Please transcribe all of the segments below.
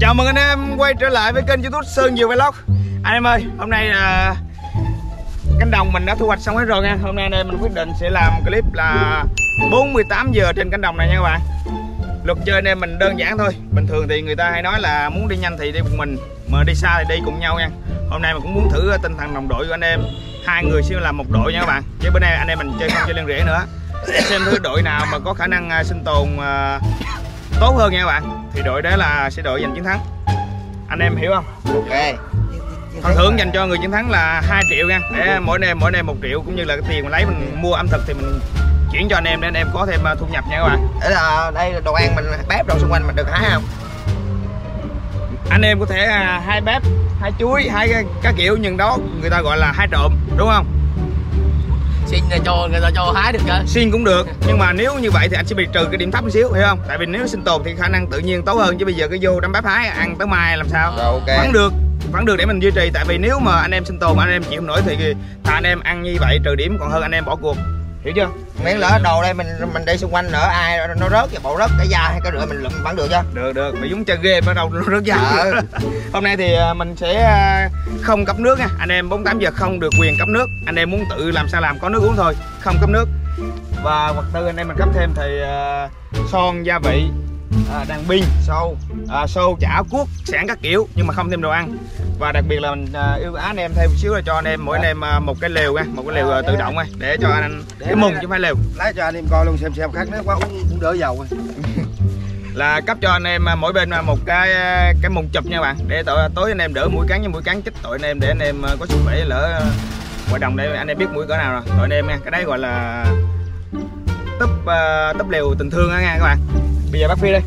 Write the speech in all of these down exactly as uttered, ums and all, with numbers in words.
Chào mừng anh em quay trở lại với kênh YouTube Sơn Dược Vlog. Anh em ơi, hôm nay là cánh đồng mình đã thu hoạch xong hết rồi nha. Hôm nay đây mình quyết định sẽ làm clip là bốn mươi tám giờ trên cánh đồng này nha các bạn. Luật chơi anh em mình đơn giản thôi. Bình thường thì người ta hay nói là muốn đi nhanh thì đi một mình, mà đi xa thì đi cùng nhau nha. Hôm nay mình cũng muốn thử tinh thần đồng đội của anh em. Hai người sẽ làm một đội nha các bạn. Chứ bữa nay anh em mình chơi không chơi liên rẽ nữa. Xem thứ đội nào mà có khả năng sinh tồn tốt hơn nha các bạn, thì đội đó là sẽ đội giành chiến thắng. Anh em hiểu không? Ok. Phần thưởng dành cho người chiến thắng là hai triệu nha. Để mỗi anh em mỗi anh em một triệu, cũng như là cái tiền mình lấy mình mua ẩm thực thì mình chuyển cho anh em để anh em có thêm thu nhập nha các bạn. Để là đây là đồ ăn mình bếp đồ xung quanh mình được hái không? Anh em có thể hái bếp, hái chuối, hái các kiểu, nhưng đó người ta gọi là hái trộm, đúng không? Xin cho người ta cho hái được chứ. Xin cũng được, nhưng mà nếu như vậy thì anh sẽ bị trừ cái điểm thấp một xíu, hiểu không? Tại vì nếu sinh tồn thì khả năng tự nhiên tốt hơn, chứ bây giờ cứ vô đám bếp hái ăn tới mai làm sao? Rồi, ok. Vẫn được, vẫn được để mình duy trì. Tại vì nếu mà anh em sinh tồn anh em chịu không nổi thì thà anh em ăn như vậy trừ điểm còn hơn anh em bỏ cuộc, hiểu chưa? Miễn lỡ đồ đây mình mình đi xung quanh nữa ai nó rớt cái bộ rớt cái da hay cái rửa mình lụm vẫn được chứ? Được được, bị Dũng chơi game bắt đầu nó rớt da. Ờ. Hôm nay thì mình sẽ không cấp nước nha. Anh em bốn mươi tám giờ không được quyền cấp nước. Anh em muốn tự làm sao làm có nước uống thôi, không cấp nước. Và vật tư anh em mình cấp thêm thì son, gia vị, đàn pin, sâu, sâu chả cuốc, sản các kiểu, nhưng mà không thêm đồ ăn. Và đặc biệt là mình yêu anh em thêm một xíu là cho anh em mỗi anh em một cái lều nha, một cái lều à, tự động nha, để cho anh cái mùng chứ không phải lều. Lấy cho anh em coi luôn xem xem khác nó quá uống cũng đỡ dầu rồi. Là cấp cho anh em mỗi bên một cái cái mùng chụp nha bạn, để tối, tối anh em đỡ mũi cắn, với mũi cắn chích tội anh em để anh em có sức khỏe lỡ ngoài đồng để anh em biết mũi cỡ nào rồi. Tội anh em nha, cái đấy gọi là túp uh, túp lều tình thương nha các bạn. Bây giờ bắt phi đi.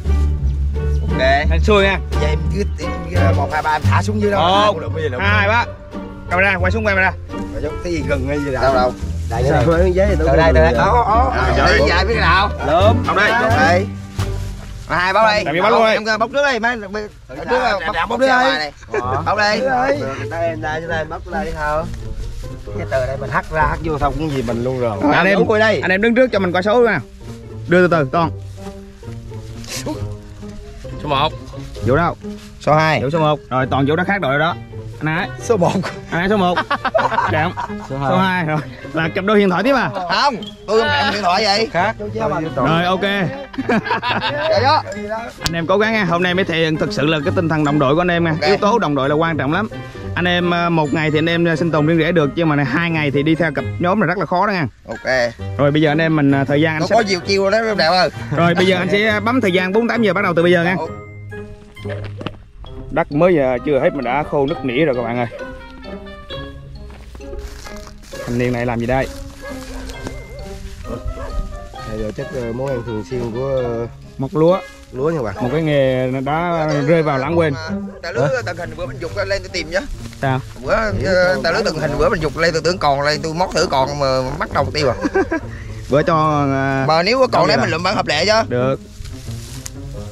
Ok. Hên xui nha. Vậy em cứ một hai ba em thả xuống dưới đó. Hai ba. Camera quay xuống, quay camera. Quay xuống cái gì gần hay gì đâu đâu. Đây đây. Từ đây từ đây. Ó ó. Đi dài biết nào. Lớn. Không đây. Đây. Hai báo đây. Em bóc trước đi, má bóc trước đi. Bóc đi. Đây em ra cho đây bóc đây đi thôi. Cái từ đây mình hắt ra hắt vô xong cũng gì mình luôn rồi. Anh em quay đây. Anh em đứng trước cho mình coi số nào. Đưa từ từ con. Số một Vũ đâu? Số hai Vũ số một rồi, toàn Vũ đã khác đội đó. Anh Hải số một Anh Hải số một Trọng số hai rồi. Là cặp đôi điện thoại tiếp à? Không, tôi không cầm điện thoại vậy. Khác. Rồi ok. Anh em cố gắng nha, hôm nay mới thể hiện thực sự là cái tinh thần đồng đội của anh em nha. Okay. Yếu tố đồng đội là quan trọng lắm. Anh em một ngày thì anh em sinh tồn riêng rẽ được, nhưng mà hai ngày thì đi theo cặp nhóm là rất là khó đó nha. Ok. Rồi bây giờ anh em mình thời gian anh sẽ... có nhiều chiêu rồi đó Đạo ơi. Rồi bây giờ anh sẽ bấm thời gian bốn mươi tám giờ bắt đầu từ bây giờ nha. Đất mới giờ chưa hết mà đã khô nứt nỉ rồi các bạn ơi. Thanh niên này làm gì đây? Bây giờ chắc món ăn thường xuyên của móc lúa. Lúa nha bạn. Một cái nghề đã rơi vào lãng quên. Tại lứa tận hình bữa mình dục lên tôi tìm chứ. Sao? Bữa tại lứa tận hình bữa mình dục lên tôi tưởng còn lên tôi móc thử còn mà mắc đầu tiêu à. Bữa cho mà nếu còn đấy mình lượm bán hợp lệ chứ. Được.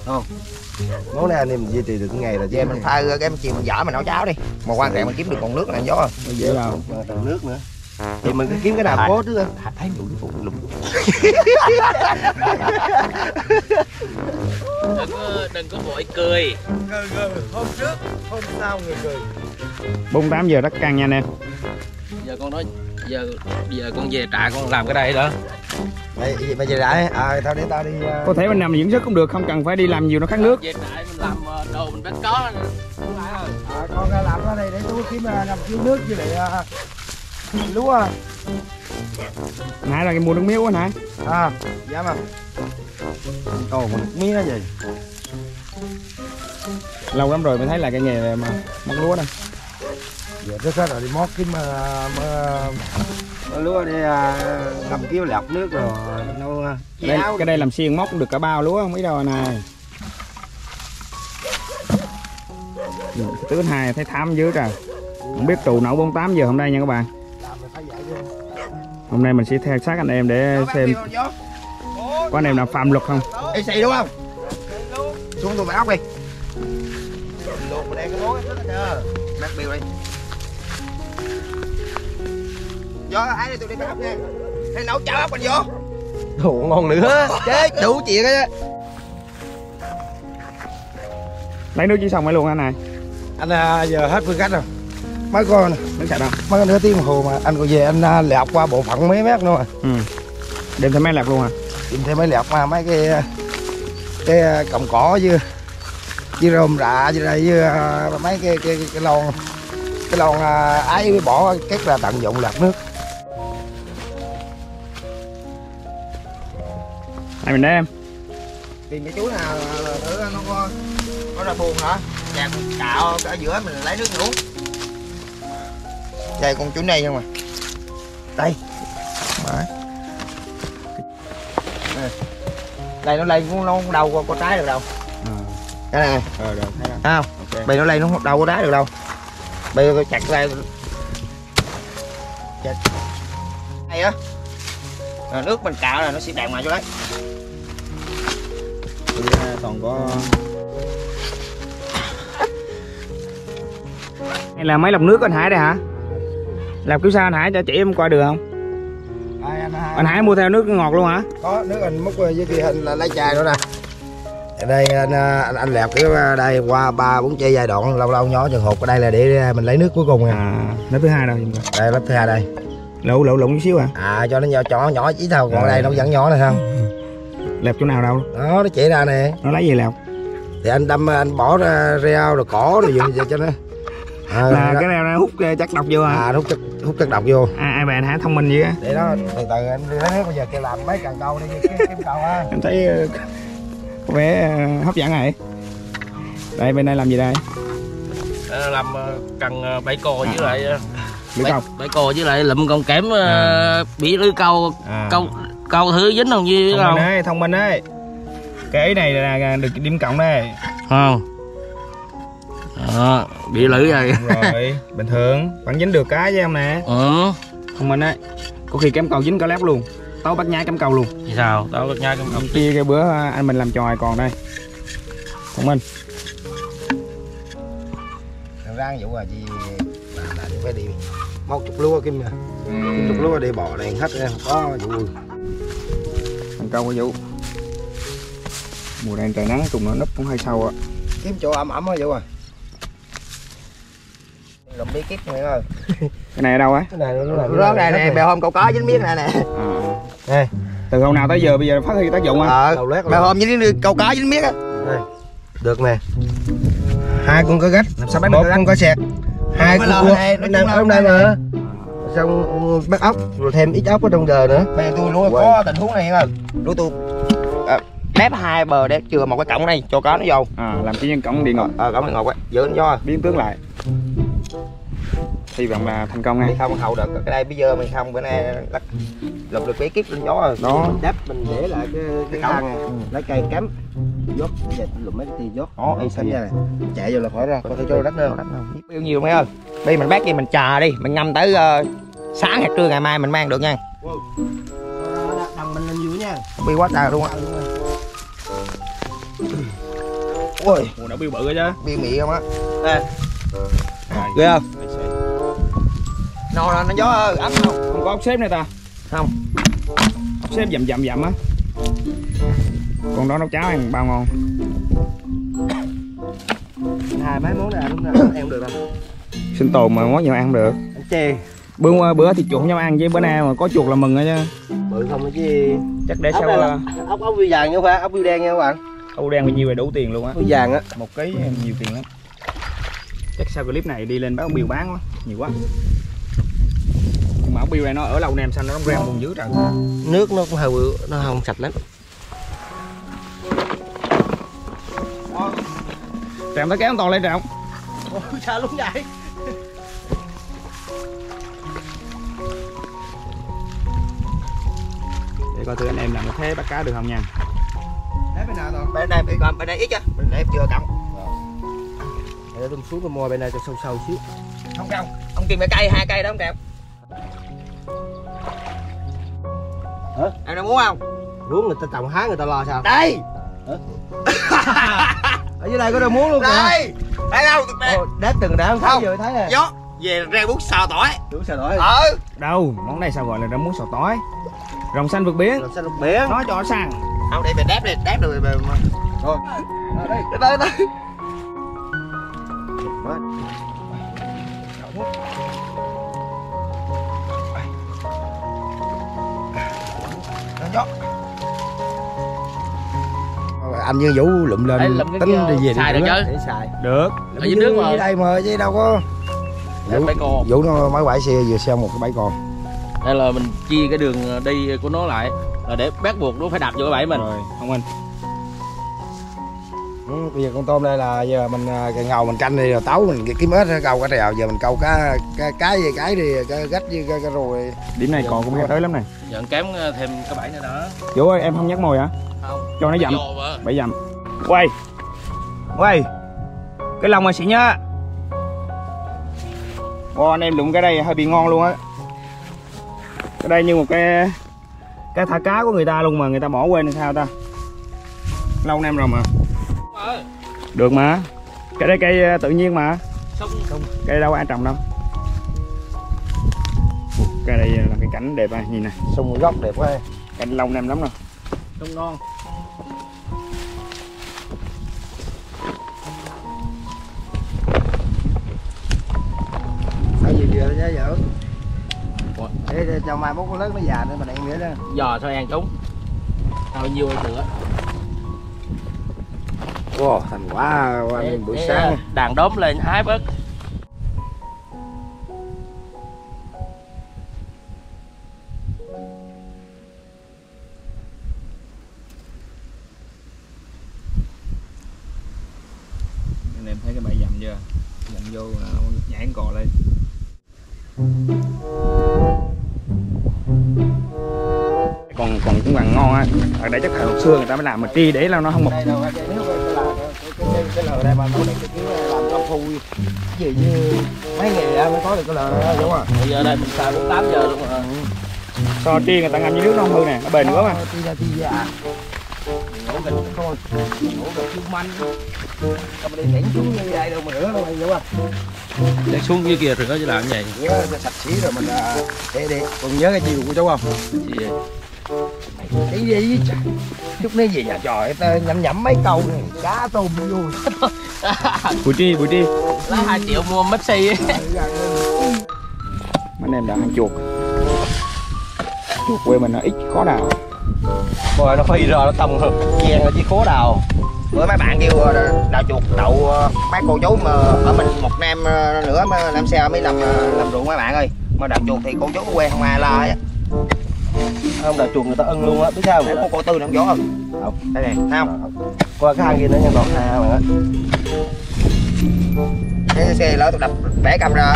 Không. Món này anh em duy trì được ngày là cho em mình thay cái chiều mình dở mình nấu cháo đi. Mà quan trọng mình kiếm được còn nước này gió rồi. Dễ đâu. Còn nước nữa. Thì mình cứ kiếm cái nào cố trước thôi. Thấy lụm phụ lụm. Đừng có, đừng có vội cười. Cười cười, hôm trước, hôm sau người cười. bốn mươi tám giờ rất căng nha anh em. Giờ con nói giờ giờ con về trại con làm cái đây đó. Mày mày về trại à, tao đi tao đi. Uh... Có thể mình nằm dưỡng sức cũng được, không cần phải đi làm nhiều nó khát nước. Về trại mình làm đồ mình bắt có. À, con ra làm cái này để tôi kiếm nằm kiếm nước với lại uh, lúa. Nãy là cái mua nước miếng quá nãy. À, dạ mà. Ồ, oh, nước mía đó gì? Lâu lắm rồi mới thấy là cái nghề mà móc lúa đây. Giờ rất hết rồi đi mót kiếm lúa đi làm kiếm lọc nước rồi. Đây, cái đây làm xiên móc cũng được cả bao lúa không biết đâu này. Thứ hai thấy thám dưới rồi. Không biết trụ nấu bốn mươi tám giờ hôm nay nha các bạn. Hôm nay mình sẽ theo sát anh em để xem có anh em nào phạm luật không? Ê xì đúng không? Xuống tôi ốc đi. Luộc cái mối bắt đi. Vô ai đây tôi đi bắt ốc nha. Hay nấu cháo ốc mình vô. Đồ ngon nữa. Chết đủ chuyện á. Lấy nước chỉ xong mới luôn anh này. Anh à, giờ hết phương cách rồi. Mấy con nước sạch không? Mấy con nửa tiếng đồng hồ mà anh còn về anh à, lẹt qua bộ phận mấy mét nữa mà. Ừ. Đem thêm mấy lẹt luôn hả? Đem thêm mấy lẹt mà mấy cái cái cọng cỏ chứ. Chứ rơm rạ chứ đây chứ uh, mấy cái cái cái lon cái lon ấy uh, bỏ cách là tận dụng lọc nước. Này mình đây em. Tìm cái chú nào thử nó có có ra buồn hả? Chà con cạo ở giữa mình lấy nước uống. Đây con chú này không à. Đây. Đấy. Đây nó lên nó không đâu con, con trái được đâu. Cái này ờ được thấy không? Thấy không? Okay. Bây nó lên nó đâu có đá được đâu. Bây tôi chặt ra chặt hay á. Rồi nước mình cạo là nó sẽ đạn ngoài cho đấy. Bây giờ toàn có hay là máy lọc nước anh Hải đây hả? Làm kiểu sao anh Hải cho chị em coi được không? Đây, anh, Hải. Anh Hải mua theo nước ngọt luôn hả? Có nước anh múc với kỳ hình là lấy chai nữa nè. Đây anh, anh anh lẹp cái đây qua ba bốn giai đoạn lâu lâu nhỏ chừng hột ở đây là để mình lấy nước cuối cùng nè. À, lớp thứ hai đâu đây, lớp thứ hai đây lụ lụ lụng chút xíu à à cho nó nhỏ nhỏ nhỏ chỉ thầu còn à. Đây nó vẫn nhỏ này không lẹp chỗ nào đâu đó nó chỉ ra nè. Nó lấy gì lẹp thì anh đâm anh bỏ ra rêu rồi cỏ rồi gì cho nó à, là nó... cái này nó hút chất độc vô à, à hút chất hút chất độc vô à, ai bạn hả thông minh vậy á để đó từ từ anh lấy nước bây giờ kêu làm mấy cần câu đi kiếm, kiếm cầu ha. Em thấy có vẻ hấp dẫn này. Đây bên đây làm gì đây? Làm cần bẫy cò với à. Lại bẫy, bẫy cò với lại lụm con kém à. Bị lưới câu à. câu câu thứ dính không như thông minh ấy, thông minh ấy. Cái ý này là được điểm cộng đây. Không. À, bị lưỡi rồi. Rồi bình thường vẫn dính được cá với em nè. Ừ. Thông minh ấy. Có khi kém cầu dính cả lép luôn. Tao bắt nhai cắm cầu luôn. Vì sao? Tao bắt nhai cắm cầu. Kia cái bữa anh mình làm tròi còn đây. Thông minh. Thằng rang vụ là gì làm là phải đi một chục lúa kim nè. Một chục lúa để bỏ đèn hết ra có vụ. Thằng câu có vụ. Mùa này trời nắng cùng nó nấp cũng hơi sâu á. Kiếm chỗ ẩm ẩm hả vụ à? Làm bí kíp này ơi. Cái này ở đâu á? Cái này nó rớt đây nè, bèo hôm cậu có dính miếng này nè. Đây. Từ hôm nào tới giờ bây giờ phát huy tác dụng không? Ờ, bèo hôm dính câu cá dính miếng á. Được nè. Hai con có gách, sao bắt một con có sẹt. Hai con cua. Hôm nay mà. Xong bắt ốc rồi thêm ít ốc ở trong giờ nữa. Bây giờ tôi luôn có tình huống này không? Lúa tôi đép hai bờ để chừa một cái cổng đây cho cá nó vô. À, làm cái nhân cổng điện ngọt. Ờ, cổng điện ngọt á, giữ nó cho biến tướng lại. Hy vọng là thành công ngay. Không hậu được cái đây bây giờ mình không bữa nay lật lục được bé kíp lên gió rồi. Đó. Đắp mình để lại cái cái cọng này, ừ. Lấy cây cắm, dốt giờ lụm mấy tí dốt. Đó, y xanh ra này. Chạy vô là khỏi ra, có thể cho đất nữa. Yêu nhiều mấy ơi. Bây mình bác đi mình trà đi, mình ngâm tới uh, sáng hoặc trưa ngày mai mình mang được nha. Đằng mình lên dưới nha. Bi quá trời luôn á. Ôi, nó bi bự chứ. Bi mị không á. Đây. Ghê không? Nó nó gió ấm không? Không có ốc xếp này ta. Không. Ốc xếp dầm dầm dầm á. Còn đó nấu cháo ăn bao ngon. À mấy món này ăn ăn không được đâu. Sinh tồn mà món nhiều ăn được. Ăn chê. Bữa bữa thì chuột nhau ăn với bữa nay mà có chuột là mừng rồi nha. Bự không nó chứ. Chắc để sau là... ốc ốc vi vàng nha phải, ốc vi đen nha các bạn. Ốc đen bao nhiêu là đủ tiền luôn á. Ốc vàng á, một ký nhiều tiền lắm. Chắc sau clip này đi lên bán biêu bán quá, nhiều quá. Nhưng mà ốc biêu này nó ở lâu nem xanh nó rong reo vùng dưới trời. Nước nó cũng hơi bự, nó không sạch lắm. Trạm tới kéo toàn lên trạm. Ủa sao luôn vậy? Để coi thử anh em làm cái thế bắt cá được không nha. Đấy bên nào toàn. Bên này bị còn bên đây ít chứ. Bên đây chưa cộng. Để tôi xuống tôi mua bên này cho sâu sâu xíu. Không đâu, ông kìm cái cây, hai cây đó không kẹp. Hả? Em đang muốn không? Muốn người ta trồng hái người ta lo sao? Đây! Ở dưới đây có đâu muốn luôn kìa. Đây! Thấy đâu? Ồ, đá từng đá không thấy giờ thấy nè. Gió, về rau bút xào tỏi. Đúng xào tỏi. Ừ. Đâu, món này sao gọi là rau muống xào tỏi. Rồng xanh vượt biển. Rồng xanh vượt biển. Nói cho xăng. Không để về đáp đi, đáp được rồi. Rồi. Đây, đây, đây. quá. Anh với Vũ lụm lên. Đấy, lụm tính đi về xài được chứ. Để xài. Được. Ở dưới nước mà. Đây mà chứ đâu có. Vũ, Vũ nó máy bãi xe vừa xem một cái bãi con. Đây là mình chia cái đường đi của nó lại là để bắt buộc nó phải đạp vô cái bãi mình. Rồi. Không anh. Ừ, bây giờ con tôm đây là giờ mình cái ngầu mình canh đi rồi táo mình kiếm ếch câu cá trèo, giờ mình câu cá cá cái gì cái đi cá gách với cá, cá rồi. Điểm này giờ còn cũng hay tới lắm này. Giờ kém thêm cái bãi nữa đó. Vũ ơi, em không nhắc mồi hả? Không. Cho nó dặm. Bãi dặm. Quay. Quay. Cái lông mà xịn nhá. Wow, anh em đụng cái đây hơi bị ngon luôn á. Cái đây như một cái cái thả cá của người ta luôn mà người ta bỏ quên hay sao ta. Lâu anh em rồi mà. Được mà. Cái đây cây tự nhiên mà. Không. Cây đâu ai trồng đâu. Cái đây là cái cảnh đẹp à, nhìn nè. Sông góc đẹp quá. Canh lâu anh em lắm rồi. Sông non. Sao gì vừa nhá vợ. Để cho mai mốt con lớn nó già nữa mình ăn nữa đó. Giò sao ăn trúng. Bao nhiêu ăn sữa. Wow, thành quá buổi sáng đàn đốm lên hái bớt. Anh em thấy cái bãi dầm chưa? Dầm vô là nhảy con cò lên. Còn còn cũng bằng ngon á. Ở đây chắc phải hồi xưa người ta mới làm mà tri để là nó không mọc. Cái lờ đây mà nó làm công phu gì như mấy ngày ra mới có được cái lờ đó đúng không? Bây giờ đây mình xài cũng tám giờ luôn rồi. So tri người ta ngâm với nước nó không hư nè, nó bền quá mà. Tri ra tri dạ. Ngủ gịch thôi, ngủ gịch siêu manh. Không đi đẩy xuống như đây đâu mà rửa đâu đúng không? Để xuống dưới kia rửa chứ làm cái gì? Rửa cho sạch xí rồi mình để đi. Còn nhớ cái chiều của cháu không? Gì vậy? Cái gì chứ chút nữa về nhà trời nhẩm nhẩm mấy câu này cá tôm luôn. Buổi đi buổi đi lấy hai triệu mua Pepsi. Anh em đã ăn chuột chuột quê mình nó ít khó đào rồi nó phi rồi nó tông hợp chen là chỉ khó đào. Bữa mấy bạn kêu đào chuột đậu mấy cô chú mà ở mình một năm nữa mà làm xe mới làm làm ruộng mấy bạn ơi, mà đào chuột thì cô chú quê không ai lo hết. Không đào chuột người ta ưng luôn á, biết sao? Có con cô tư nó không gió không? Không. Đây nè, thấy không? Qua cái hai kia nữa nha còn hai không á. Cái xe lỡ tôi đập bẻ cầm ra.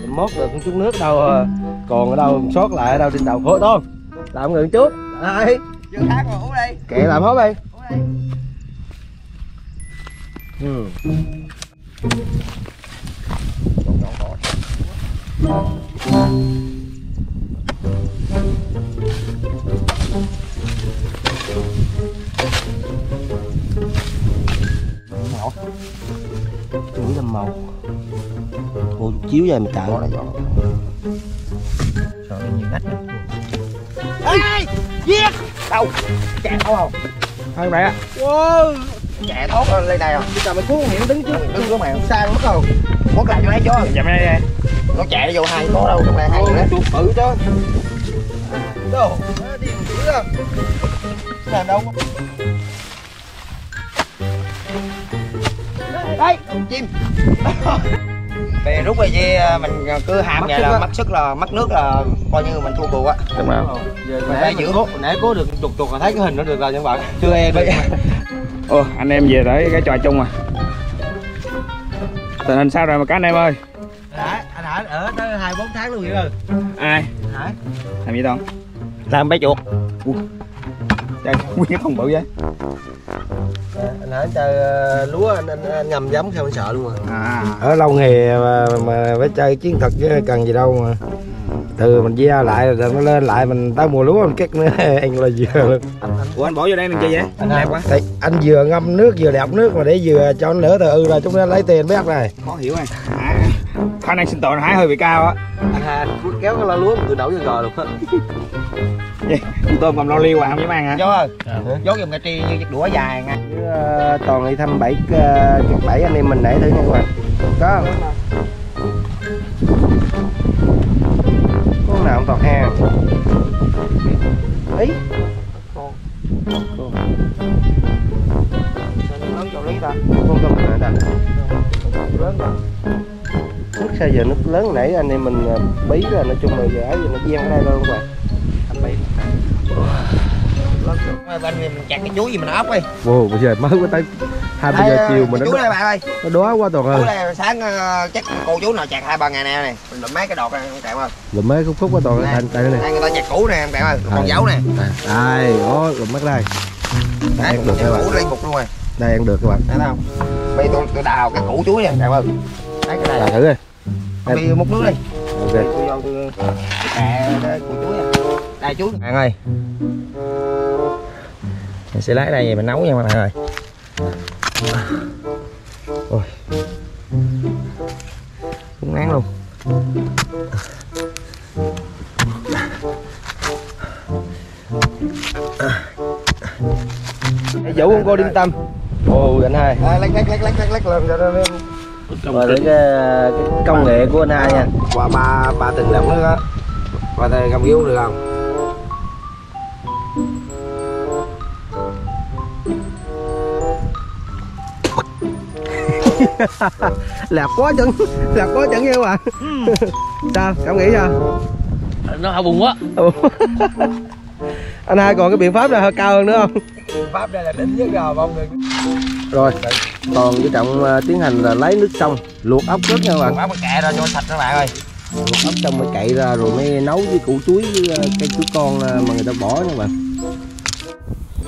Mình mốt được chút nước đâu à. Còn ở đâu sót lại ở đâu trên đầu hốt thôi. Làm ngừng chút. Đây. Chưa khác mà uống đi. Kệ làm hốt đi. Uống đi. Ừ. Tôi nghĩ là màu hồ chiếu về mình tạo là giòn. Trời ơi, nhiều nách nè. Ê! Giết! Đâu? Chạy thấu không? Thôi mẹ. Wow! Chạy thốt lên đây này không? Chứ tao mày cứu hiểm đứng trước đứng của mày sang mất không? Mất lại cho lấy chó. Dậm đây nè. Nó chạy vô hai có đâu trong đây hai nữa. Chuột bự chứ. Đồ, đi dữ không? Làm đâu có. Đây, chim. Về rút về về mình cứ hàm vậy là mất sức là mất nước là coi như mình thua cuộc á. Đúng rồi. Nãy giữ cố, nãy cố được chục chục là thấy cái hình nó được rồi các bạn. Chưa e đi. Ô, anh em về tới cái trò chung à. Tình hình sao rồi mà các anh em ơi? Đã, anh Hải ở tới hai bốn tháng luôn vậy rồi. Ai? Hải. Làm gì tao? Làm bé chuột. Ui. Trời, nguyên không bự vậy. Anh Hải chơi lúa anh, anh, anh ngầm giấm sao anh sợ luôn mà. À. Ở lâu nghề mà, mà phải chơi chiến thuật chứ cần gì đâu mà. Từ mình gieo lại rồi nó lên lại mình tới mùa lúa mình cắt nữa ăn là dừa luôn. Ủa anh bỏ vô đây mình chơi vậy? Anh đẹp quá. Thì anh vừa ngâm nước vừa đọc nước mà để dừa cho nó nửa từ ư rồi chúng nó lấy tiền bếp này. Khó hiểu anh. Khả năng sinh tồn Hải hơi bị cao á. Anh Hà kéo cái la lúa mình tự đổ vô gò luôn á. Tôm còn lo liêu à, không dám ăn hả? Vô ơi, vô dùng cà tri như đũa dài nha. Toàn đi thăm bảy chục bảy anh em mình để thử nha các bạn. Có không? Con nào không toàn ha? Ý. Con. Con. Lớn chỗ lý ta. Con tôm này đặt. Lớn rồi. Nước sao giờ nước lớn nãy anh em mình bí là nói chung là giờ ấy nó gian ở đây luôn các bạn. Bên mình chặt cái chuối gì mình ốp đi. Wow, bây giờ mới có tới hai ba giờ chiều mình nó chuối đây bạn ơi. Nó đóa quá toàn ơi. Chuối đây sáng chắc cô chú nào chặt hai ba ngày nè này. Mình lụm mấy cái đọt này em Trọng ơi. Lụm mấy khúc khúc quá toàn thành tại này. Đây người ta chặt củ nè em Trọng ơi, còn dấu nè. Đây, đó lụm mấy đây. Đây cũng được các bạn. Củ đây cục luôn rồi. Đây ăn được các bạn. Thấy không? Bây tôi tôi đào cái củ chuối nè Trọng ơi. Lấy cái này. Thử đi. Đi múc nước đi. Ok. Tôi vô tôi cái củ chuối nè. Đây chuối bạn ơi. Mình sẽ lấy đây về mình nấu nha các bạn ơi. Ôi. Cũng ngán luôn. Để Vũ không cô yên tâm. Ồ anh Hai. À, lắc lắc lắc lắc lắc lắc lên rồi em. Rồi cái, cái công nghệ của anh Hai nha. Qua ba ba từng lọc nữa đó. Qua đây cầm yếu được không? Lạc quá chừng, lạc quá chừng yêu à. Sao, cảm nghĩ sao? Nó hơi buồn quá. Anh Hai còn cái biện pháp là hơi cao hơn nữa không? Biện pháp đây là đỉnh nhất rồi không được. Rồi, còn cái Trọng tiến hành là lấy nước xong, luộc ốc ướp nha các bạn. Luộc ốc mới kệ ra cho sạch các bạn ơi. Luộc ốc xong mới cậy ra rồi mới nấu với củ chuối với cây chuối con mà người ta bỏ nha các bạn.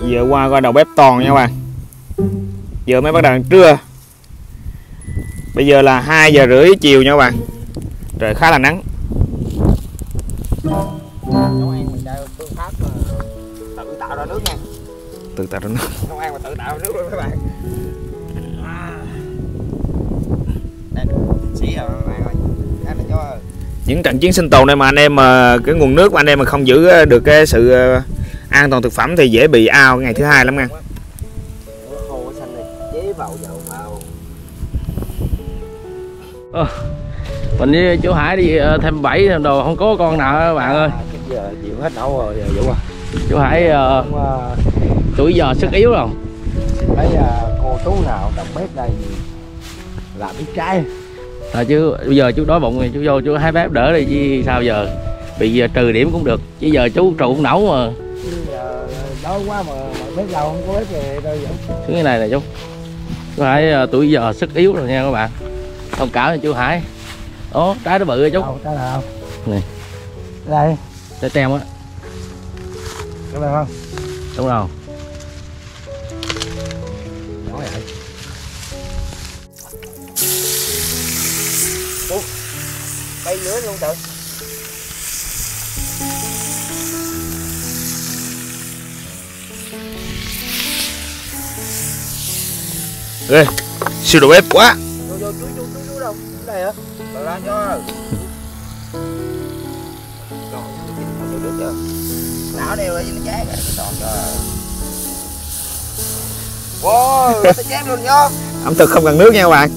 Giờ qua coi đầu bếp Toàn nha các bạn. Giờ mới bắt đầu ăn trưa. Bây giờ là hai giờ rưỡi chiều nha các bạn. Trời khá là nắng. Nấu ăn mình theo phương pháp tự tạo ra nước nha. Tự tạo ra nước. Nấu ăn mà tự tạo ra nước luôn các bạn. Đây, xí rồi các bạn ơi. Ăn là cho. Những trận chiến sinh tồn này mà anh em mà cái nguồn nước mà anh em mà không giữ được cái sự an toàn thực phẩm thì dễ bị ao ngày thứ hai lắm nha. Khô xanh này chế vào dầu vào. Ờ, mình với chú Hải đi thêm bảy thêm đồ không có con nào các bạn ơi. Giờ chịu hết nấu rồi Vũ à. Chú Hải uh, cũng, uh, tuổi giờ sức yếu rồi. Thấy uh, cô chú nào đồng bếp đây làm ít trái. Thôi chứ bây giờ chú đói bụng thì chú vô chú hái bếp đỡ đi chứ sao giờ bị giờ trừ điểm cũng được. Chứ giờ chú trụ cũng nấu mà. Chứ giờ đói quá mà, mà bếp lâu không có bếp thì đâu vậy. Xuống cái này nè chú. Chú Hải uh, tuổi giờ sức yếu rồi nha các bạn. Thông cảm cho chú Hải. Ố trái nó bự rồi chú. Đâu, trái nào không? Này. Đây. Trái treo á. Đúng rồi không? Đúng rồi. Nhỏ vậy. Ủa. Bay lưới luôn trời. Ê, siêu đồ bếp quá. Vô vô chú chú chú chú đâu? Cái này hả? Rồi ra cho. Còn cái thằng được chưa? Lão đeo lên nó cháy cái tròn cho. Wow, nó cháy luôn nha. Ẩm thực không cần nước nha các bạn.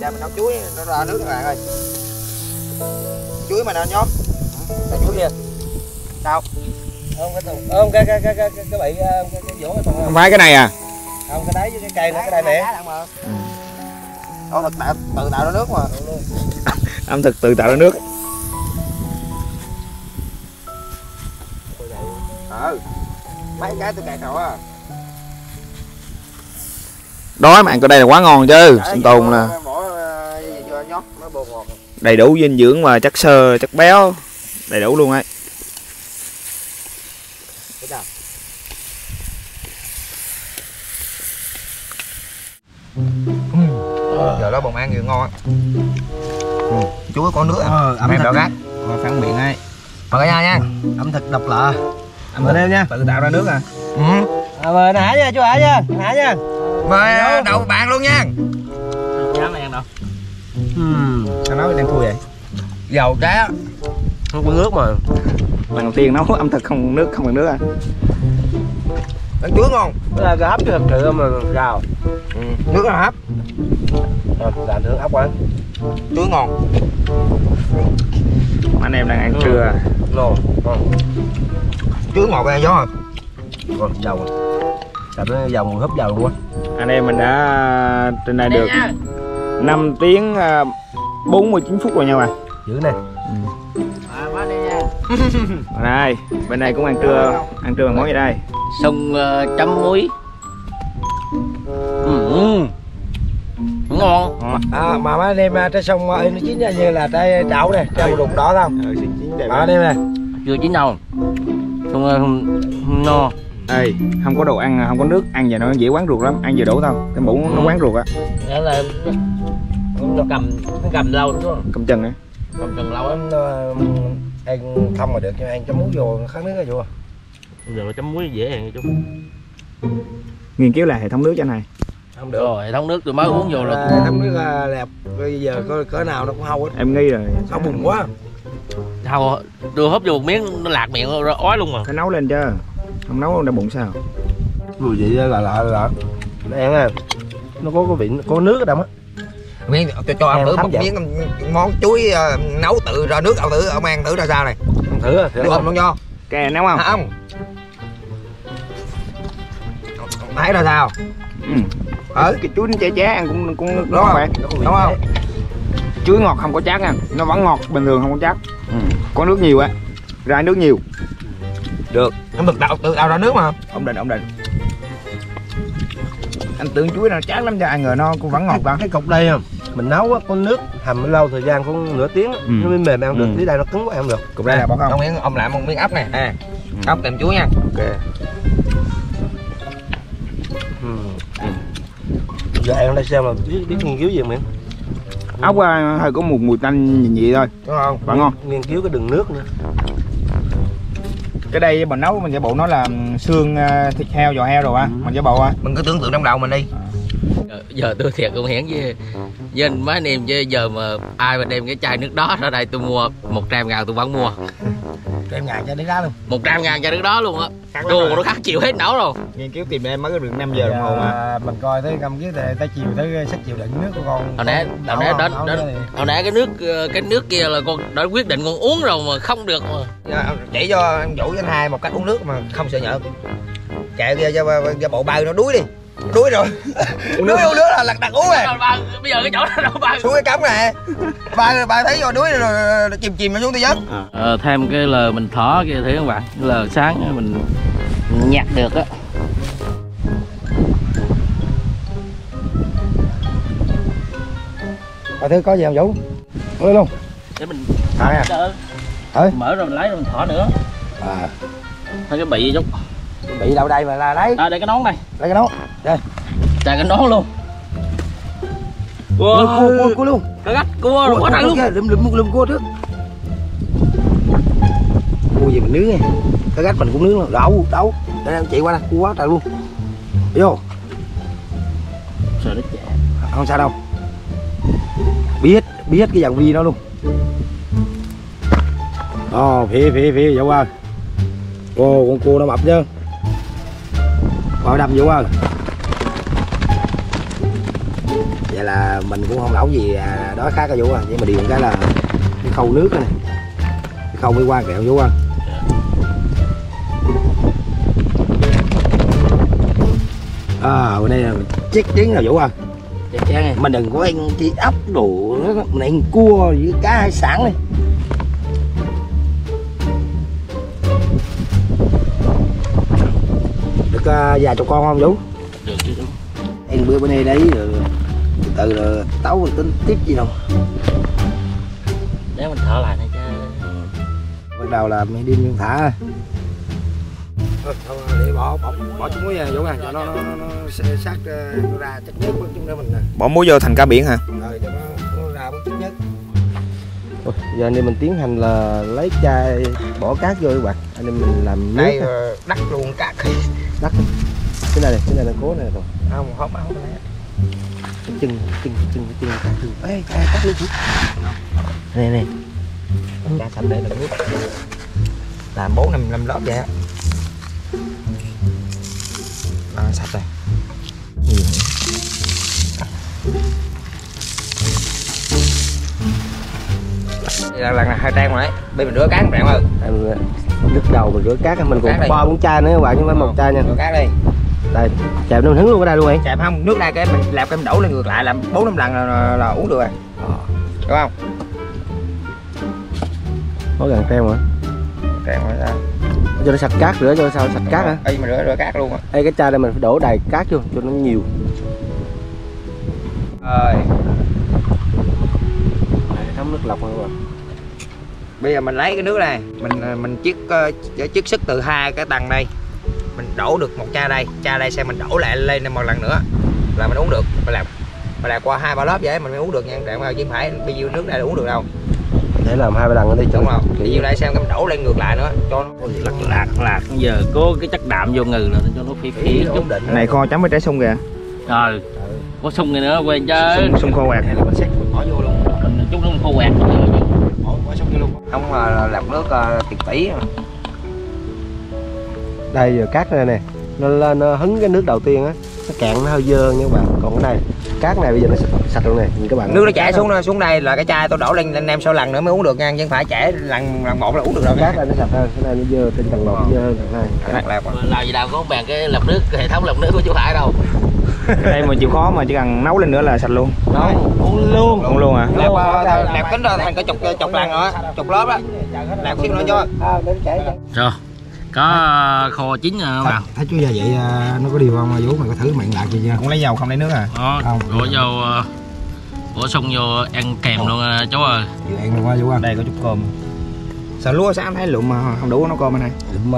Giờ mình nấu chuối nó ra nước các bạn ơi. Chuối mà nó nhót. Là chuối kìa. Đâu? Ôm cái thùng. Ôm cái cái cái cái cái bị cái cái vỗ cái thùng. Không phải cái này à? Không, cái đấy với cái cây nữa, cái đây nè. Ẩm thực tạo, tự tạo ra nước mà. Ẩm thực tự tạo ra nước. Ờ, mấy cái tôi cài cậu à. Đói mà ăn ở đây là quá ngon chứ. Sinh tồn là đầy đủ dinh dưỡng mà chất xơ, chất béo. Đầy đủ luôn ấy. Giờ đó bồn ăn nhiều ngon á. Ừ. Chú có nước ờ, ẩm thực gác phản miệng ấy. Mà cả nhà nha, ẩm thực độc lạ. Ẩm thực em nha, tự tạo ra nước à. Ừ. À, mời Hải nha, chú Hải nha, Hải nha. Mời đậu bạn luôn nha. Dám này ăn đâu. Ừ, sao nói đang thui vậy? Dầu cá. nó có nước mà. Lần đầu tiên nấu ẩm thực không nước, không cần nước à. Ăn chướng không? Đó là gà hấp chứ thật sự mà rào. Ừ. Nước là hấp. Ờ, gà nướng hấp quá. Chướng ngon. Mà anh em đang ăn trưa. Lồ. Chướng ngọt nghe gió. Còn dầu. Cảm thấy dầu mùi hấp dầu luôn quá. Anh em mình đã trên đây được năm tiếng bốn mươi chín phút rồi nha bạn. Giữ nè. Đây, bên này cũng ăn trưa, ăn trưa bằng món gì đây? Sông uh, chấm muối. Ừ. Ngon. À, mà mấy anh em trái sông nó chín như là trái đậu này, trái đục đỏ không? Ừ, chín đẹp. Mà anh em này chưa chín đâu. Không, không, không no. Ê, không có đồ ăn, không có nước, ăn giờ nó dễ quán ruột lắm, ăn giờ đổ tao, cái mũ nó quán ruột á. Đó là nó cầm, nó cầm lâu đúng không? Cầm chân á. Cầm chân lâu lắm, ăn không mà được nhưng ăn chấm muối vô, khát nước ra vô. Giờ mà chấm muối dễ ăn cho chúng. Nghiên cứu là hệ thống nước cho này. Không được rồi, hệ thống nước tôi mới uống vô là hệ thống nước là đẹp, bây giờ có cỡ nào nó cũng hâu hết. Em nghi rồi. Sao bùng quá. Hâu, đưa húp vô một miếng nó lạc miệng ói luôn mà. Phải nấu lên chứ. Không nấu đã bụng sao? Mùi vậy là lạ lạ. Nó ăn à. Nó có cái vị có nước ở đâu á. Miếng cho cho ăn thử một miếng món chuối nấu tự ra nước, ông thử ông ăn thử ra sao này. Ông thử à, thử không nho. Kè nấu không? Không. Thấy ra sao? Ừ. Ở cái chuối nó chẻ chẻ ăn cũng cũng đúng không bạn? Đúng không? Chuối ngọt không có chát nha, nó vẫn ngọt bình thường không có chát. Ừ. Có nước nhiều á. Ra nước nhiều. Được. Ẩm thực tạo tự tạo ra nước mà. Ổn định, ổn định. Anh tưởng chuối nó chát lắm cho ai ngờ nó cũng vẫn ngọt vào. Cái cục đây không? Mình nấu á, có nước hầm lâu thời gian cũng nửa tiếng, ừ. Nó mới mềm ăn được. Ừ. Dưới đây nó cứng quá ăn được. Cục đây là bỏ không? Ông miếng ông làm một miếng ốc nè. À. Ừ. Ốc kèm chuối nha. Ok. Ừ. Ừ. Giờ em đây xem là biết, biết nghiên cứu gì miệng. Ốc à, hơi có một mùi tanh nhị nhị thôi. Đúng không? Bạn ngon. Nghiên cứu cái đường nước nữa. Cái đây mình nấu mình giả bộ nó là xương thịt heo, giò heo rồi á, mình giả bộ á. Mình cứ tưởng tượng trong đầu mình đi. Giờ, giờ tôi thiệt cũng hiển với với anh mấy anh em chứ giờ mà ai mà đem cái chai nước đó ra đây tôi mua một trăm ngàn tôi vẫn mua. một trăm ngàn cho nước đó luôn. một trăm ngàn cho nước đó luôn á. Đồ nó khác chịu hết nấu rồi. Nghiên cứu tìm em mới có được năm giờ đồng hồ mà. Mình coi tới cầm cái tới chiều tới sức chịu đựng nước của con. Hồi nãy hồi nãy đến hồi nãy cái nước cái nước kia là con đã quyết định con uống rồi mà không được mà. Chỉ cho anh Vũ với anh Hai một cách uống nước mà không sợ nhợt. Chạy ra cho cho bộ bay nó đuối đi. Đuối rồi. Uống nước uống nước là lật đặt uống rồi. Bây giờ cái chỗ đó đâu ba. Xuống cái cống nè. Ba ba thấy vô đuối rồi chìm chìm nó xuống tới giấc. Ờ thêm cái lờ mình thỏ kia thấy không bạn? Lờ sáng mình nhặt được á. Bà thứ có gì không Vũ? Lấy luôn. Để mình à. Thử. Mở rồi mình lấy rồi mình thỏ nữa. À. Thấy cái bị chút. Bị đâu đây mà là lấy. À, để cái nón này. Lấy cái nón. Đây. Đây cái nón luôn. Cua cua cua luôn. Cá gách cua rồi, quá nặng luôn. Lụm lụm lụm cua trước. Cua gì mình nướng nha. Cá gách mình cũng nướng luôn. Đậu, đậu. Đây anh chị qua đây, cua quá trời luôn. Vô. Sợ đứt dạ. Không sao đâu. Biết, biết cái dạng vi đó luôn. Ồ, phê phê phê Dậu ơi. Ồ, con cua nó mập chứ. Bỏ đâm Vũ ơi. Vậy là mình cũng không lẩu gì đó khác cái Vũ à. Nhưng mà điều cái là cái khâu nước này, cái khâu mới qua kẹo Vũ ơi. À bữa nay là chết chén nào Vũ ơi. Chết chén này. Mình đừng có ăn chi ốc đồ nữa. Mình ăn cua với cá hải sản đi. Già cho con không Vũ? Được chứ. Ăn bữa bữa nay đấy rồi từ từ rồi tấu mình tính tiếp gì đâu. Để mình thở lại này chứ. Bắt đầu là mình đi mình thả. Thôi, thôi để bỏ bỏ bỏ chút muối vô nha, cho nó nó, nó, nó sát ra chất nhất của chúng ta mình. Bỏ muối vô thành cá biển hả? Rồi cho nó ra chất nhất. Ôi, giờ anh em mình tiến hành là lấy chai bỏ cát vô đi bạn. Anh em mình làm nước. Đây đắt luôn cát khi đắt. Cái này này, cái này là cố này rồi. Không, không ăn cái này. Chừng chừng chừng chừng cát. Ê, cát nước. Này này. Cá sắm để làm nước là bốn năm năm lớp vậy á, à, sạch rồi. Lần lần là hai trang rồi đấy. Bây mình rửa cát các bạn ơi. Lúc đầu mình rửa cát mình còn ba bốn chai nữa các bạn, nhưng phải một chai nha. Rửa cát đi. Đây, chạm nó hứng luôn ở đây luôn ấy. Chạm không, nước đây cái mình làm cái mình đổ lên ngược lại làm bốn năm lần là, là, là uống được rồi. Ờ. Đúng không? Có gần treo hả? Treo hả? Cho nó sạch cát rửa cho sao sạch cát hả? Ê mà rửa rửa cát luôn á. Ê cái chai đây mình phải đổ đầy cát vô cho nó nhiều. Rồi. Thấm nước lọc luôn rồi. Bây giờ mình lấy cái nước này, mình mình chiết uh, chiết sức từ hai cái tầng đây. Mình đổ được một chai đây, chai đây xem mình đổ lại lên một lần nữa là mình uống được. Mình làm mình làm qua hai ba lớp vậy mình mới uống được nha. Đặng vào chứ không phải bây giờ nước này là uống được đâu. Để làm hai ba lần đi đúng không? Bây giờ lại xem cái đổ lên ngược lại nữa cho nó lật lạc lạc. Giờ có cái chất đạm vô ngừ là cho nó phi phi chút định. Này kho chấm với trái sung kìa. Trời. Có sung này nữa quên chứ. Sung, sung kho quẹt này là mình xách bỏ vô luôn. Chút nó kho quẹt. Không là lọc nước tiệt tỷ. Đây giờ cát này nè, nó, nó, nó hứng cái nước đầu tiên á, nó cạn nó hơi dơ nha các bạn. Còn cái này, cát này bây giờ nó sạch, sạch luôn nè, nhìn các bạn. Nước nó chảy xuống đó. Xuống đây là cái chai tôi đổ lên lên em sau lần nữa mới uống được nha, chứ không phải chảy lần lần một là uống được đâu. Cát này nó sạch hơn, cái này nó dơ trên tầng một nó dơ hơn tầng hai. Làm gì đâu có bàn cái lọc nước, hệ thống lọc nước của chú Hải đâu. Đây mà chịu khó mà chỉ cần nấu lên nữa là sạch luôn. Nấu uống luôn. Uống luôn à? Đẹp kính rồi, thành cái chục chục lần rồi, chục lớp đó. Làm xíu nữa cho. Rồi. Có kho chín rồi không nào? Thấy chú ra vậy nó có điều không Vũ, mày có thử mặn lại gì chưa? Cũng lấy dầu không lấy nước à? Đó, đổ dầu bổ sung vô ăn kèm luôn chú ơi. Vừa ăn luôn quá Vũ ăn. Đây có chút cơm. Sao lúa sáng thấy lụm mà không đủ nó cơm này. Lụm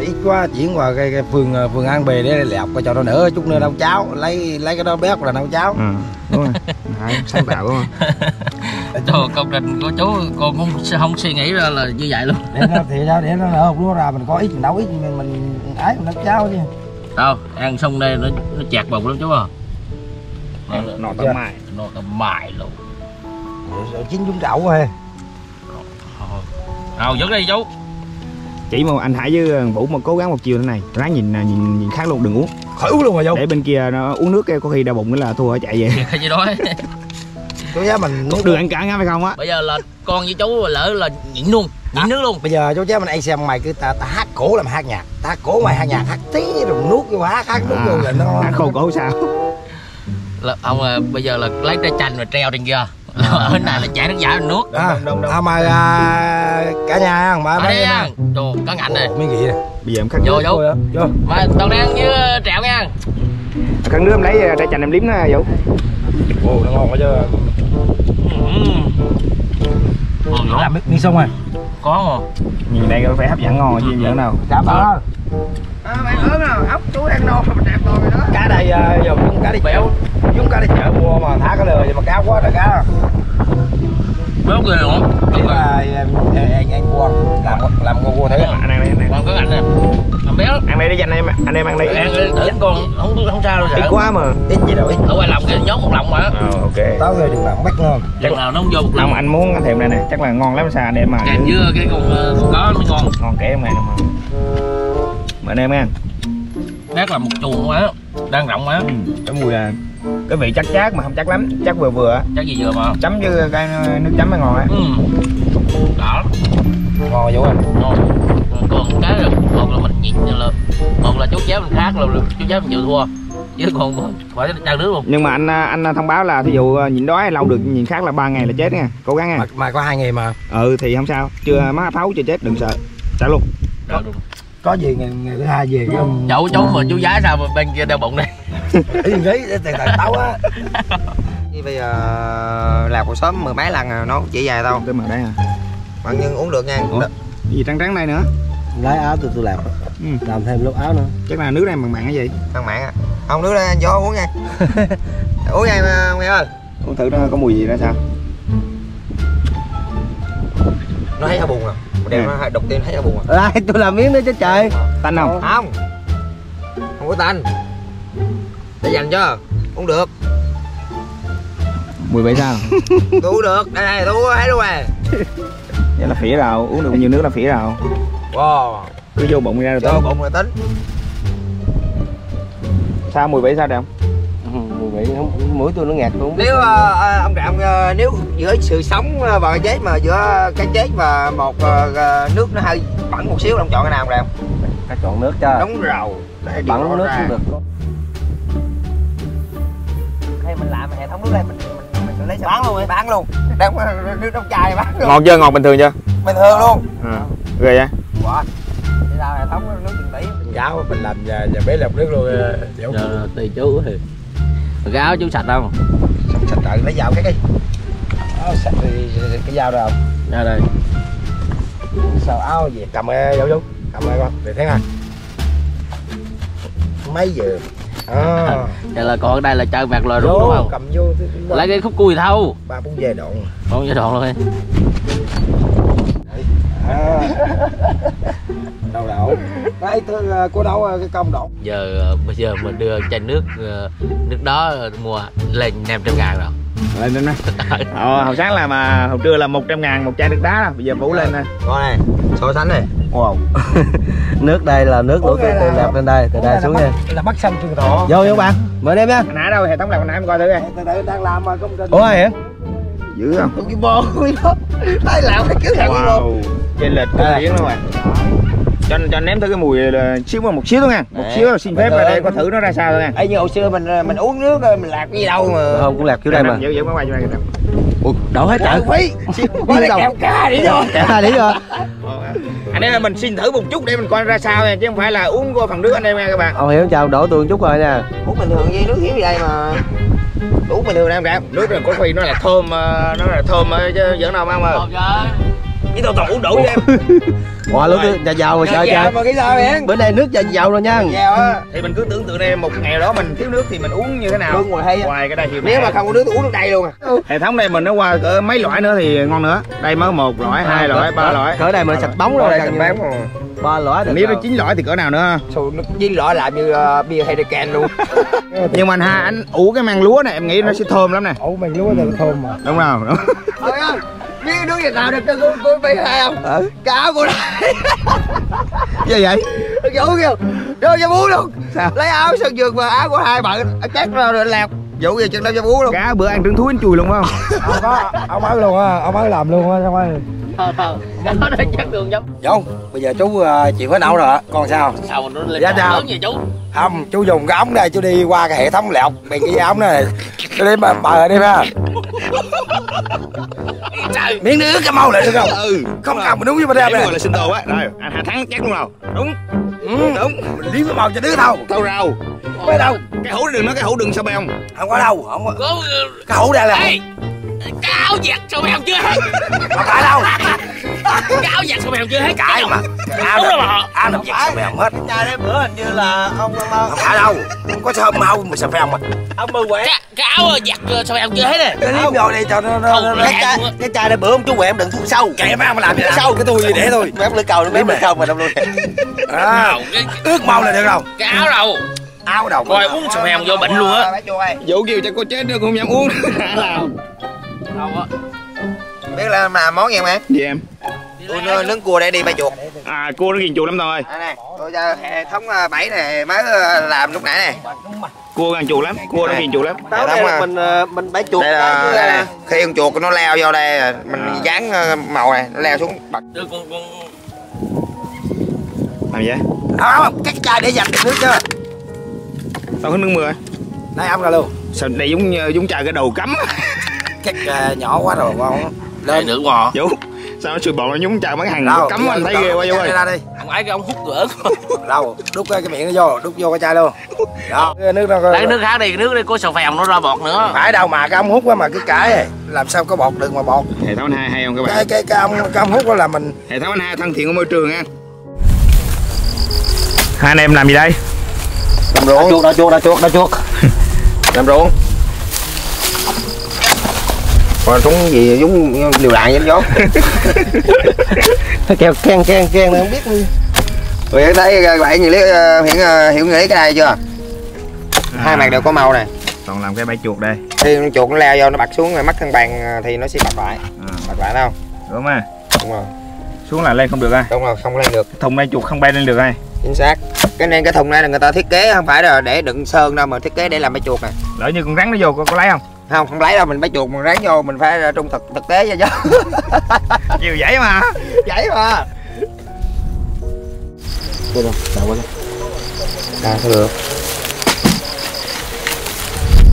ít quá chuyển qua cái, cái phường phường ăn bề để lọc coi cho nó nữa chút nữa nấu cháo, lấy lấy cái đó bếp là nấu cháo. Ừ, đúng rồi. Đấy, sáng tạo đúng không? Trời, công trình của chú còn không không suy nghĩ ra là như vậy luôn. Để nó thì sao để nó nở hột lúa ra mình có ít mình nấu ít mình mình ấy mình nấu cháo chứ. Đâu, ăn xong đây nó nó chạc bồng lắm chú ơi. À. Nó nó tầm mại, nó tầm mại luôn. Rồi chín chúng đậu rồi. Ờ dứt đi chú. Chỉ mà anh Hải với Vũ mà cố gắng một chiều thế này, ráng nhìn nhìn nhìn khác luôn đừng uống. Khỏi uống luôn mà Vũ. Để bên kia nó uống nước có khi đau bụng nữa là thua chạy về. Cái gì đó. Chú giá mình cũng được ăn cả nha phải không á. Bây giờ là con với chú lỡ là nhịn luôn, nhịn à, nước luôn. Bây giờ chú giá mình ăn xem mày cứ ta, ta hát cổ làm hát nhạc, ta hát cổ mày hát nhạc hát tí rồi nuốt vô hát hát nuốt vô là nó hát cổ cổ sao? Là ông à, bây giờ là lấy trái chanh rồi treo trên kia. Ở này là chảy nước giải nước. Thôi mà cả nhà không? Ở đây nha. Đồ có ngạnh này. Miếng gì nè. Bây giờ em khắc vô vô. Mà tao đang với Trẹo nha. Khăn nước em lấy trái chanh em liếm nó Vũ. Ồ nó ngon quá chứ. Ừm. Làm miếng sông à? Có rồi. Nhìn đây có vẻ hấp dẫn ngon chứ dẫn nào. Cá bò. À mày ớn nào, ốc chú đang no mà đẹp rồi đó. Cá đây giờ cũng cá đi béo. Chúng ta đi chợ mua mà thả cái lừa vậy mà cá quá trời cá béo ghê luôn á. Là anh anh cua làm làm con cua thử ăn này này con cứ ảnh nè làm béo ăn đây đi dành em anh em ăn đi ăn thử con không không sao đâu sợ quá mà ít gì đâu ít ở ngoài lòng kia nhốt một lòng mà ok táo rồi đừng làm bắt ngon chắc là nó không vô một lòng anh muốn cái thèm này nè chắc là ngon lắm xà để mà chèn dưa cái con có mới ngon ngon kém em này nè mà anh em ăn nát là một chuồng quá đang rộng quá cái mùi là cái vị chắc chát mà không chắc lắm chắc vừa vừa chắc gì vừa mà chấm với cái nước chấm ăn ngon á ừ. Đó ngon Vũ ơi ngon còn cái được một là mình nhịn là một là chú cháu mình khác là chú cháu mình chịu thua chứ còn phải trao nước luôn nhưng mà anh anh thông báo là thí dụ nhịn đói lâu được nhịn khác là ba ngày là chết nha cố gắng nha mà, mà có hai ngày mà ừ thì không sao chưa má pháo chưa chết đừng sợ trả luôn có, có gì ngày, ngày thứ hai về không chậu cháu mà chú giá sao mà bên kia đau bụng đây ý nghĩ tiền tài tao á bây giờ làm cuộc sớm mười mấy lần rồi nó chỉ dài tao tới mà đấy à bạn nhưng uống được nha cái gì trắng trắng đây nữa lấy áo tôi tôi làm ừ. Làm thêm lớp áo nữa chắc là nước này mặn mặn cái gì mặn mặn à không nước đây vô uống nha uống nha nghe ơi uống thử nó có mùi gì ra sao nó thấy nó buồn rồi đem nó đục tim thấy nó buồn rồi à, tôi làm miếng nữa chứ trời tanh không không không có tanh để dành cho uống được mười bảy sao tôi uống được đây này tôi thấy luôn à Vậy là phỉ rào, uống được bao nhiêu nước là phỉ rào. Wow. Cứ vô bụng ra rồi tính. Vô bụng rồi tính. Sao mười bảy sao đẹp? mười bảy không, mũi tôi nó ngạt luôn. Nếu uh, ông Trạm uh, nếu giữa sự sống và cái chết mà giữa cái chết và một uh, nước nó hơi bẩn một xíu, ông chọn cái nào ông Trạm? Cái chọn nước cho. Đúng rồi. Để bẩn nước cũng được. Khi mình làm hệ thống nước này mình lấy bán luôn, bán luôn. Đang nước đóng chai bán luôn. Ngọt chưa? Ngọt bình thường chưa? Bình thường luôn. Ừ. Ghê vậy? Wow. Thì sao hệ thống nước chừng tỷ. Gáo mình làm nhà nhà bếp lọc nước luôn. Giờ tùy chú thì. Gáo chú sạch không? Sạch sạch rồi, lấy dao cái đi. Đó, sạch thì cái dao rồi. Ra đây. Sao áo gì? Cầm cái dao chú. Cầm đây con, để thấy nè. Mấy giờ? À. Vậy là còn ở đây là chơi mặt lòi rút đúng không? Cầm vô, lấy cái khúc cùi thâu. Ba bốn giai đoạn. Bốn giai đoạn luôn đi. À. Đâu đậu. Đấy thưa cô đâu cái công đậu. Giờ bây giờ mình đưa chai nước nước đó mua lên năm trăm ngàn rồi. Lên lên. Ờ hồi sáng là mà hồi trưa là một trăm ngàn một chai nước đá rồi. Bây giờ Vũ lên nè. Con này, so sánh này. Wow. Nước đây là nước của tôi tôi đạp lên đây, từ đây xuống nha. Là bắt xanh trường thọ. Vô vô bạn. Mời đem nha. Nãy đâu hệ thống làm hồi nãy em coi thử coi. Từ từ đang làm công trình. Ủa hả? Dữ không? Con bò đó. Thấy làm cái kiểu hàng luôn. Trên lệch cái tiếng luôn rồi. Cho cho ném thử cái mùi là xíu mà một xíu thôi nha. Một xíu rồi xin phép ra đây có thử nó ra sao thôi nha. Ấy như hồi xưa mình mình uống nước mình lạc cái gì đâu mà. Không cũng lạc kiểu đây mà. Giữ giữ mấy quay vô đây. Ủa, đổ hết trời. Quá là kẹo ca đi rồi. Kẹo ca đi rồi. Anh em mình xin thử một chút để mình coi ra sao nha, chứ không phải là uống vô phần nước anh em nha các bạn. Ông hiểu chào đổ tôi một chút rồi nè. Uống bình thường gì nước hiểu vậy mà. Uống bình thường em ra. Nước là có phi nó là thơm, nó là thơm chứ giỡn đâu không ơi. Chứ tao toàn uống đủ em. Ủa lúc trà dầu rồi sợ chưa? Bữa nay nước trà dầu rồi nha. Thì mình cứ tưởng tượng đây một ngày đó mình thiếu nước thì mình uống như thế nào. Ngoài cái đây thì nếu mà không có nước tôi uống nước đây luôn à. Hệ thống này mình nó qua cỡ mấy loại nữa thì ngon nữa. Đây mới một loại, hai loại, ba loại. Cỡ đây mình sạch bóng rồi. Sạch bóng rồi. Ba loại được. Nếu nó chín loại thì cỡ nào nữa? Chín loại làm như bia hurricane luôn. Nhưng mà anh ha anh ủ cái màng lúa này em nghĩ nó sẽ thơm lắm nè. Ủ màng lúa thì thơm mà. Đúng rồi, đúng. Biết nước gì nào được cho cô cô bị hay không? Ừ. Cá cô này. Gì vậy? Vũ kêu, đưa cho Vũ luôn. Sao? Lấy áo Sơn Dược mà áo của hai bạn cắt ra rồi làm. Vũ kêu chừng đâu cho Vũ luôn. Cá bữa ăn trứng thúi anh chùi luôn phải không? Không có, ông ấy luôn á, ông ấy làm luôn á xong rồi. Thôi thôi, nó nó chắc đường giống. Dũng, bây giờ chú chịu hết nấu rồi ạ. Còn sao? Sao nó lên dạ, lớn vậy chú? Không, chú dùng cái ống đây chú đi qua cái hệ thống lọc bằng cái ống này. Chú đi bờ bờ đi ha. Trời. Miếng nước cái mau lại được không? Ừ. Không cần mình đúng với mình ra đây. Là sinh tồn á. Rồi, anh Hà thắng chắc luôn nào. Đúng. Ừ, đúng. Mình liếm cái màu cho đứa thâu. Thâu rau. Cái đâu? Cái hũ đừng nó cái hũ đừng sao bê không? Không có đâu, không có. Có... Cái hũ đây là. Ê, cao giặt sao bèo chưa hết. Mà cãi đâu. Cao giặt sao bèo chưa hết cãi mà. Áo đâu mà. Áo đâu giặt sao bèo hết. Cha đấy bữa hình như là ông ông cãi đâu. Không có sơm mau mà sao bèo mà. Ông mơ quẻ. Cái áo giặt sao bèo chưa hết nè. Cái liếm vô đi cho nó nó cái cha đấy bữa ông chú quẻ đừng thua sâu. Kệ má mà làm gì sâu cái tôi để thôi. Mép lưỡi cầu nó mép lưỡi cầu mà đông luôn. À, ước mau là được không? Cái áo đâu? Áo đầu coi uống sầu heo vô bệnh luôn á. Vụ kêu cho cô chết nữa không dám uống. Làm đâu á biết là làm món gì em ăn gì em tôi nướng cua để đi ba chuột à cua nó ghiền chuột lắm thôi à, này tôi cho hệ thống bảy này mới làm lúc nãy này cua ăn chuột lắm cua nó ghiền chuột lắm đó là mình mình bãi chuột đây là, đây là khi con chuột nó leo vô đây mình à. Dán màu này nó leo xuống bật làm vậy đó cái chai để dành nước chưa tao hết nước mưa nay ông ra luôn sao đây giống giống trời cái đầu cắm chắc uh, nhỏ quá rồi con lên nữa ngò Vũ sao nó sụi bọt nó nhúng trời bán hàng đâu, cắm anh thấy đâu, ghê quá Vũ ơi ra đi ông ấy cái ông hút cửa đâu đút cái miệng nó vô đút vô cái chai luôn đó nước đâu lấy nước khác đi nước đi có sầu phèo nó ra bọt nữa không phải đâu mà cái ông hút quá mà cứ cãi làm sao có bọt được mà bọt hệ thống anh hai hay không các bạn cái cái cái ông cái ông hút đó là mình hệ thống anh hai thân thiện với môi trường nha hai anh em làm gì đây làm ruộng đó chuột đó chuột đó chuột làm ruộng còn súng gì giống liều đạn giống gió nó kêu keng keng keng này không biết đi vậy thấy vậy nhìn lý hiện hiểu nghĩ cái này chưa à, hai mặt đều có màu này còn làm cái bãi chuột đây khi con chuột nó leo vô nó bật xuống rồi mất thân bàn thì nó sẽ bật lại à. Bật lại đâu đúng không Đúng rồi. Xuống là lên không được ai. Đúng rồi, không lên được. Thùng này chuột không bay lên được ai. Chính xác. Cái nên cái thùng này là người ta thiết kế không phải là để đựng sơn đâu mà thiết kế để làm bẫy chuột này. Lỡ như con rắn nó vô có, có lấy không? Không, không lấy đâu, mình bẫy chuột, mình rắn vô mình phải trung thực thực tế cho chứ. Nhiều vậy mà. Vậy mà. Được rồi, đào qua đi. Đào thôi được.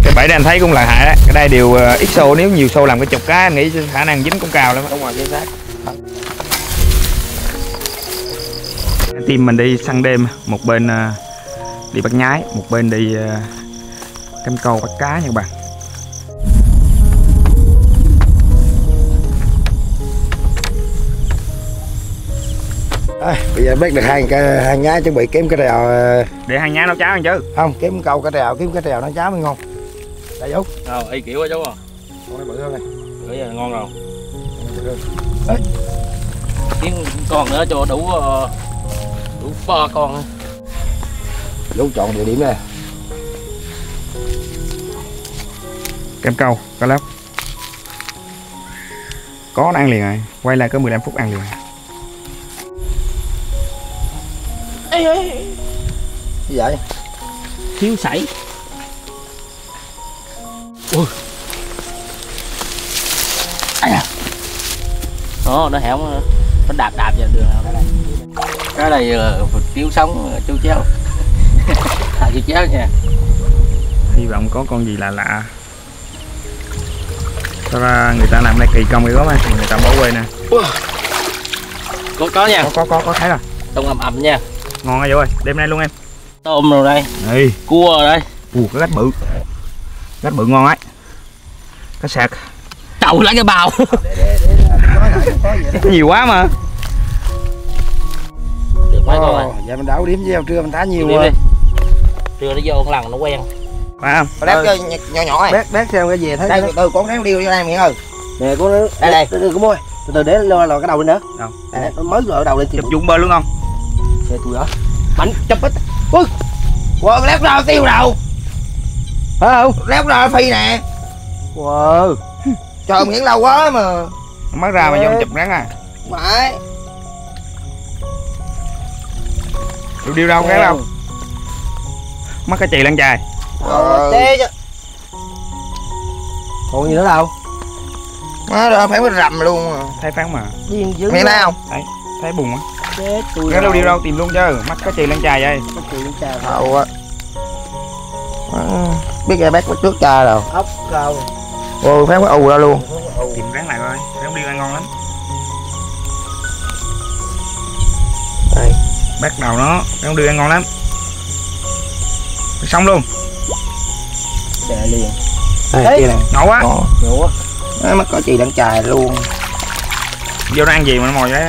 Cái bẫy này anh thấy cũng là hại đấy. Cái đây đều ít xô, nếu nhiều xô làm cái chục cá anh nghĩ khả năng dính cũng cao lắm. Đúng rồi, chính xác. Team mình đi săn đêm, một bên đi bắt nhái, một bên đi cắm câu bắt cá nha các bạn. À, bây giờ bắt được hai cái hai nhái, chuẩn bị kiếm cái trèo để hai nhái nấu cháo ăn chứ. Không, kiếm câu cái trèo, kiếm cái trèo nấu cháo mới ngon. Đây Dũng. Ờ, y kiểu á chú à. Con này bự hơn này. Bự giờ ngon rồi. Đấy. Kiếm con nữa cho đủ đủ ba con. Dũng chọn địa điểm nè. Cắm câu, cá lóc. Có ăn liền rồi, quay lại có mười lăm phút ăn liền. Ê, ê, ê. Gì vậy? Thiếu sảy. Ui. À. Đó, nó hẻo nó đạp đạp vào đường nào đây. Cái này uh, thiếu sống uh, chú chéo. Thà chú chéo nha. Hy vọng có con gì lạ lạ. Thật ra người ta làm này kỳ công cái gốc á, người ta bỏ quê nè. Ui. Có có nha. Có có có, có thấy rồi. Tôm ầm ầm nha. Ngon rồi Vũ ơi, đêm nay luôn em. Tôm rồi đây. Đây. Cua rồi đây. Ủa cái gách bự. Gách bự ngon ấy. Cá sạc. Trậu lấy cái bào. Để, để, để, để, có nhiều quá mà. Được mấy con rồi. Vậy mình đảo điểm với trưa mình thả nhiều rồi. Trưa nó vô một lần nó quen. Phải không? Bác ừ. Nhỏ nhỏ ấy. Bác bác xem cái gì thấy. Đây từ từ con rắn điêu vô đây Nghĩa ơi. Nè con nó. Đây đây. Từ từ con ơi. Từ từ để lo lò cái đầu lên nữa. Đâu. Đây nó mới lò đầu lên chụp dụng bơ luôn không? Xe tôi đó bánh chấm ít. Ui wow, lép rồi tiêu đầu phải không? Lép rồi phi nè. Wow trời miễn lâu quá mà mới ra mà vô chụp rắn à. Phải điêu điêu đâu rắn đâu mắc cái chì lăn chài còn gì nữa đâu má đó phải mới rầm luôn mà. Thấy phán mà miệng nào không thấy thấy bùng á. Chết tôi. Cái đâu đi đâu tìm luôn chứ, mắc cá chì lên chài vậy. Cá chì lên chài. Thầu á. Biết ra bác bắt trước cha rồi. Ốc câu. Ồ, phán cái ù ra luôn. Tìm rắn lại coi, rắn điêu ăn ngon lắm. Đây, bắt đầu nó, rắn điêu ăn ngon lắm. Xong luôn. Chài liền. Đây, kia nè. Ngộ quá. Ngộ quá. Mắc cá chì lên chài luôn. Vô nó ăn gì mà nó mồi vậy?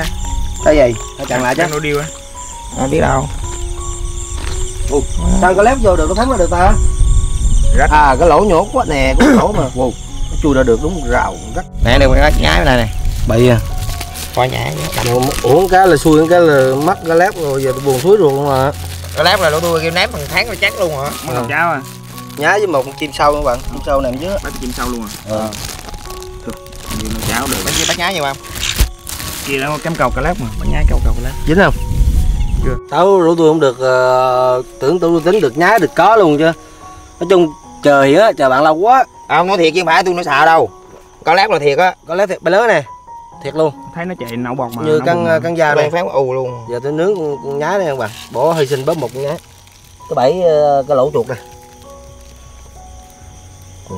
Cái gì? Nó chặn lại chứ. Nó điêu á. À, biết đâu. Ủa, sao có lép vô được, có thắng ra được ta? Rách. À, cái lỗ nhổ quá nè, cái lỗ mà. Ủa, nó chui ra được đúng rào rách. Nè, đây con nhái này nè. Bị à. Coi nhái nó. Uống cái là xui, cái là mất cái lép rồi, giờ tôi buồn suối ruột luôn mà. Cái lép là lỗ tôi kêu ném bằng tháng rồi chắc luôn hả? Mất đồng cháo à. Nhái với một con chim sâu các bạn, chim sâu nằm dưới. Bắt chim sâu luôn à. Ờ. Thôi, nhiều đồng cháo được. Bắt với bắt nhái nhiều không? Kia nó cắm cầu cà lát mà, bắn nhái cầu cầu cà lát. Dính không? Chưa. Tao rủ tôi không được, uh, tưởng tôi tính được nhái được có luôn chứ. Nói chung trời á, trời bạn lâu quá. À, không nói thiệt chứ không phải tôi nói xạo đâu. Cà lát là thiệt á, cà lát thiệt, bà lớn nè. Thiệt luôn. Thấy nó chạy nậu bọt mà. Như căn căn da này phán ù luôn. Giờ tôi nướng con, con nhái này các bạn. Bỏ hy sinh bớt một con nhái. Cái bẫy uh, cái lỗ chuột này. Wow.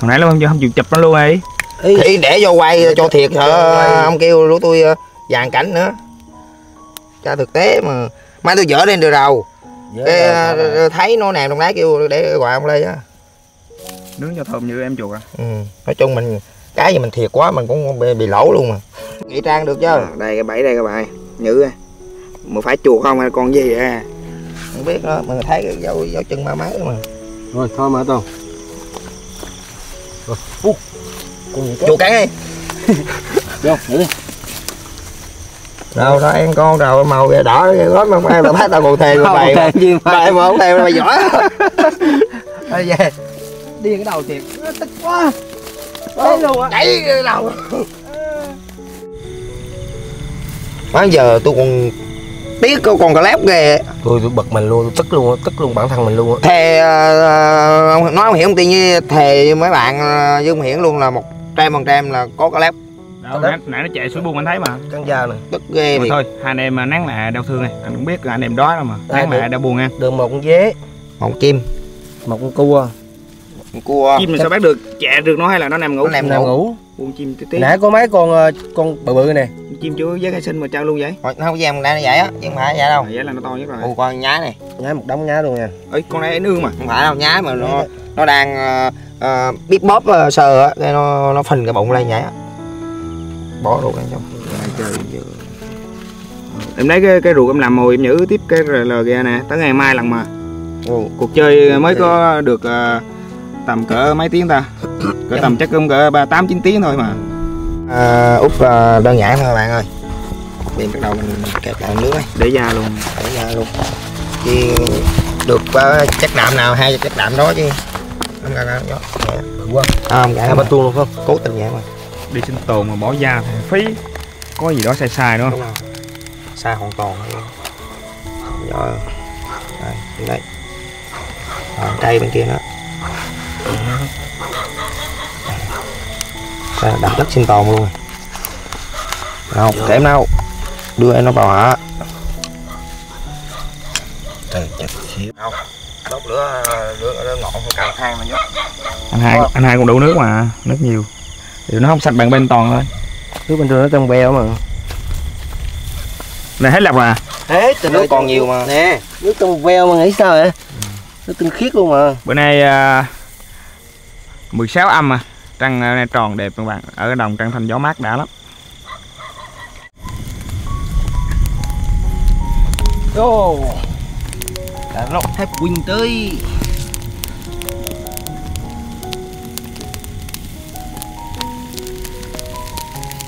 Hồi nãy nó không, không chịu chụp nó luôn ấy. Thì để vô quay cho thiệt hả, ông kêu lũ tôi dàn cảnh nữa cho thực tế mà. Mai tôi dỡ lên từ đầu cái thấy nó nè, đồng lái kêu để gọi ông lên á, nướng cho thơm như em chuột à. Ừ, nói chung mình cái gì mình thiệt quá mình cũng bị, bị lỗ luôn mà. Nghĩ trang được chứ. À, đây cái bẫy đây các bạn, nhự mà phải chuột không hay con gì vậy không biết đó, mình thấy cái dấu, dấu chân ba mấy mà. Rồi thôi mở tôi. Rồi. Chuột cắn đi. Vô, ngủ đi. Đâu đó ăn con rồi màu kìa đỏ kìa góp mà em là thấy tao còn thề luôn mày. Mày mà không thề mày giỏi. Thôi về. Điên cái đầu thiệt, tức quá. Đấy luôn á. Đẩy đầu. Má giờ tôi còn tiếc cô còn cà lép kìa. Tôi tôi bật mình luôn, tôi tức luôn, tức luôn bản thân mình luôn á. Thề ông nói ông Hiển, ông tiên với thề mấy bạn với ông Hiển luôn là một trăm phần trăm là có cà lép. Đó, nãy, nãy nó chạy xuống buông anh thấy mà. Căng da nè. Tức ghê vậy. Thôi, hai anh em nắng là đau thương này, anh cũng biết là anh em đói đâu mà. Nắng là đau buồn anh. Được một con dế, một con chim, một con cua. Con cua. Chim thì sao bắt được? Chạy được nó hay là nó nằm ngủ? Nó nằm ngủ. ngủ. Buông chim tí tí. Nãy có mấy con con bự bự này. Chim chưa với khai sinh mà trao luôn vậy. Nó không dám con này nó vậy á, nhưng mà vậy đâu. Vậy là nó to nhất rồi. Ồ con nhái này, nhái một đống nhái luôn nha. Ấy con này nó ương mà. Không phải đâu, nhái mà nó nó đang uh, bíp bóp uh, sờ á, nó nó phình cái bụng lên vậy á. Bỏ ruột ăn trong. Em lấy cái cái ruột em làm mồi em nhử tiếp cái rờ lờ ra nè, tới ngày mai lần mà. Ồ, cuộc chơi mới có được uh, tầm cỡ mấy tiếng ta, cỡ tầm chắc cũng cỡ ba tám chín tiếng thôi mà. À, úp uh, đơn giản thôi các bạn ơi. Điện bắt đầu mình kẹp lại nước ấy. Để da luôn, để da luôn. Chứ được uh, chất đạm nào hay chất đạm đó chứ. Không ra nó bự quá. À, không gãy bắt tuôn luôn không? Cố tình vậy mà. Đi sinh tồn mà bỏ da thì phí. Có gì đó sai sai đúng không? Đúng không? Sai hoàn toàn luôn. Rồi. Đây, đây. Rồi, đây bên kia nữa. Đặt đất sinh tồn luôn rồi. Nào, để em nào. Đưa em nó vào hả? Trời chật xíu. Không. Đốt lửa, lửa nó ngọn không càng than mà nhớ. Anh Hai, anh Hai cũng đủ nước mà, nước nhiều. Điều nó không sạch bằng bên toàn thôi. Nước bên tôi nó trong bèo mà. Này hết lọc à? Hết, trời nước còn nhiều mà. Nè, nước trong veo mà nghĩ sao vậy? Ừ. Nó tinh khiết luôn mà. Bữa nay uh, mười sáu âm à. Trăng này tròn đẹp các bạn, ở cái đồng trăng thanh gió mát đã lắm. Ô, đã lọc thép quỳnh tới.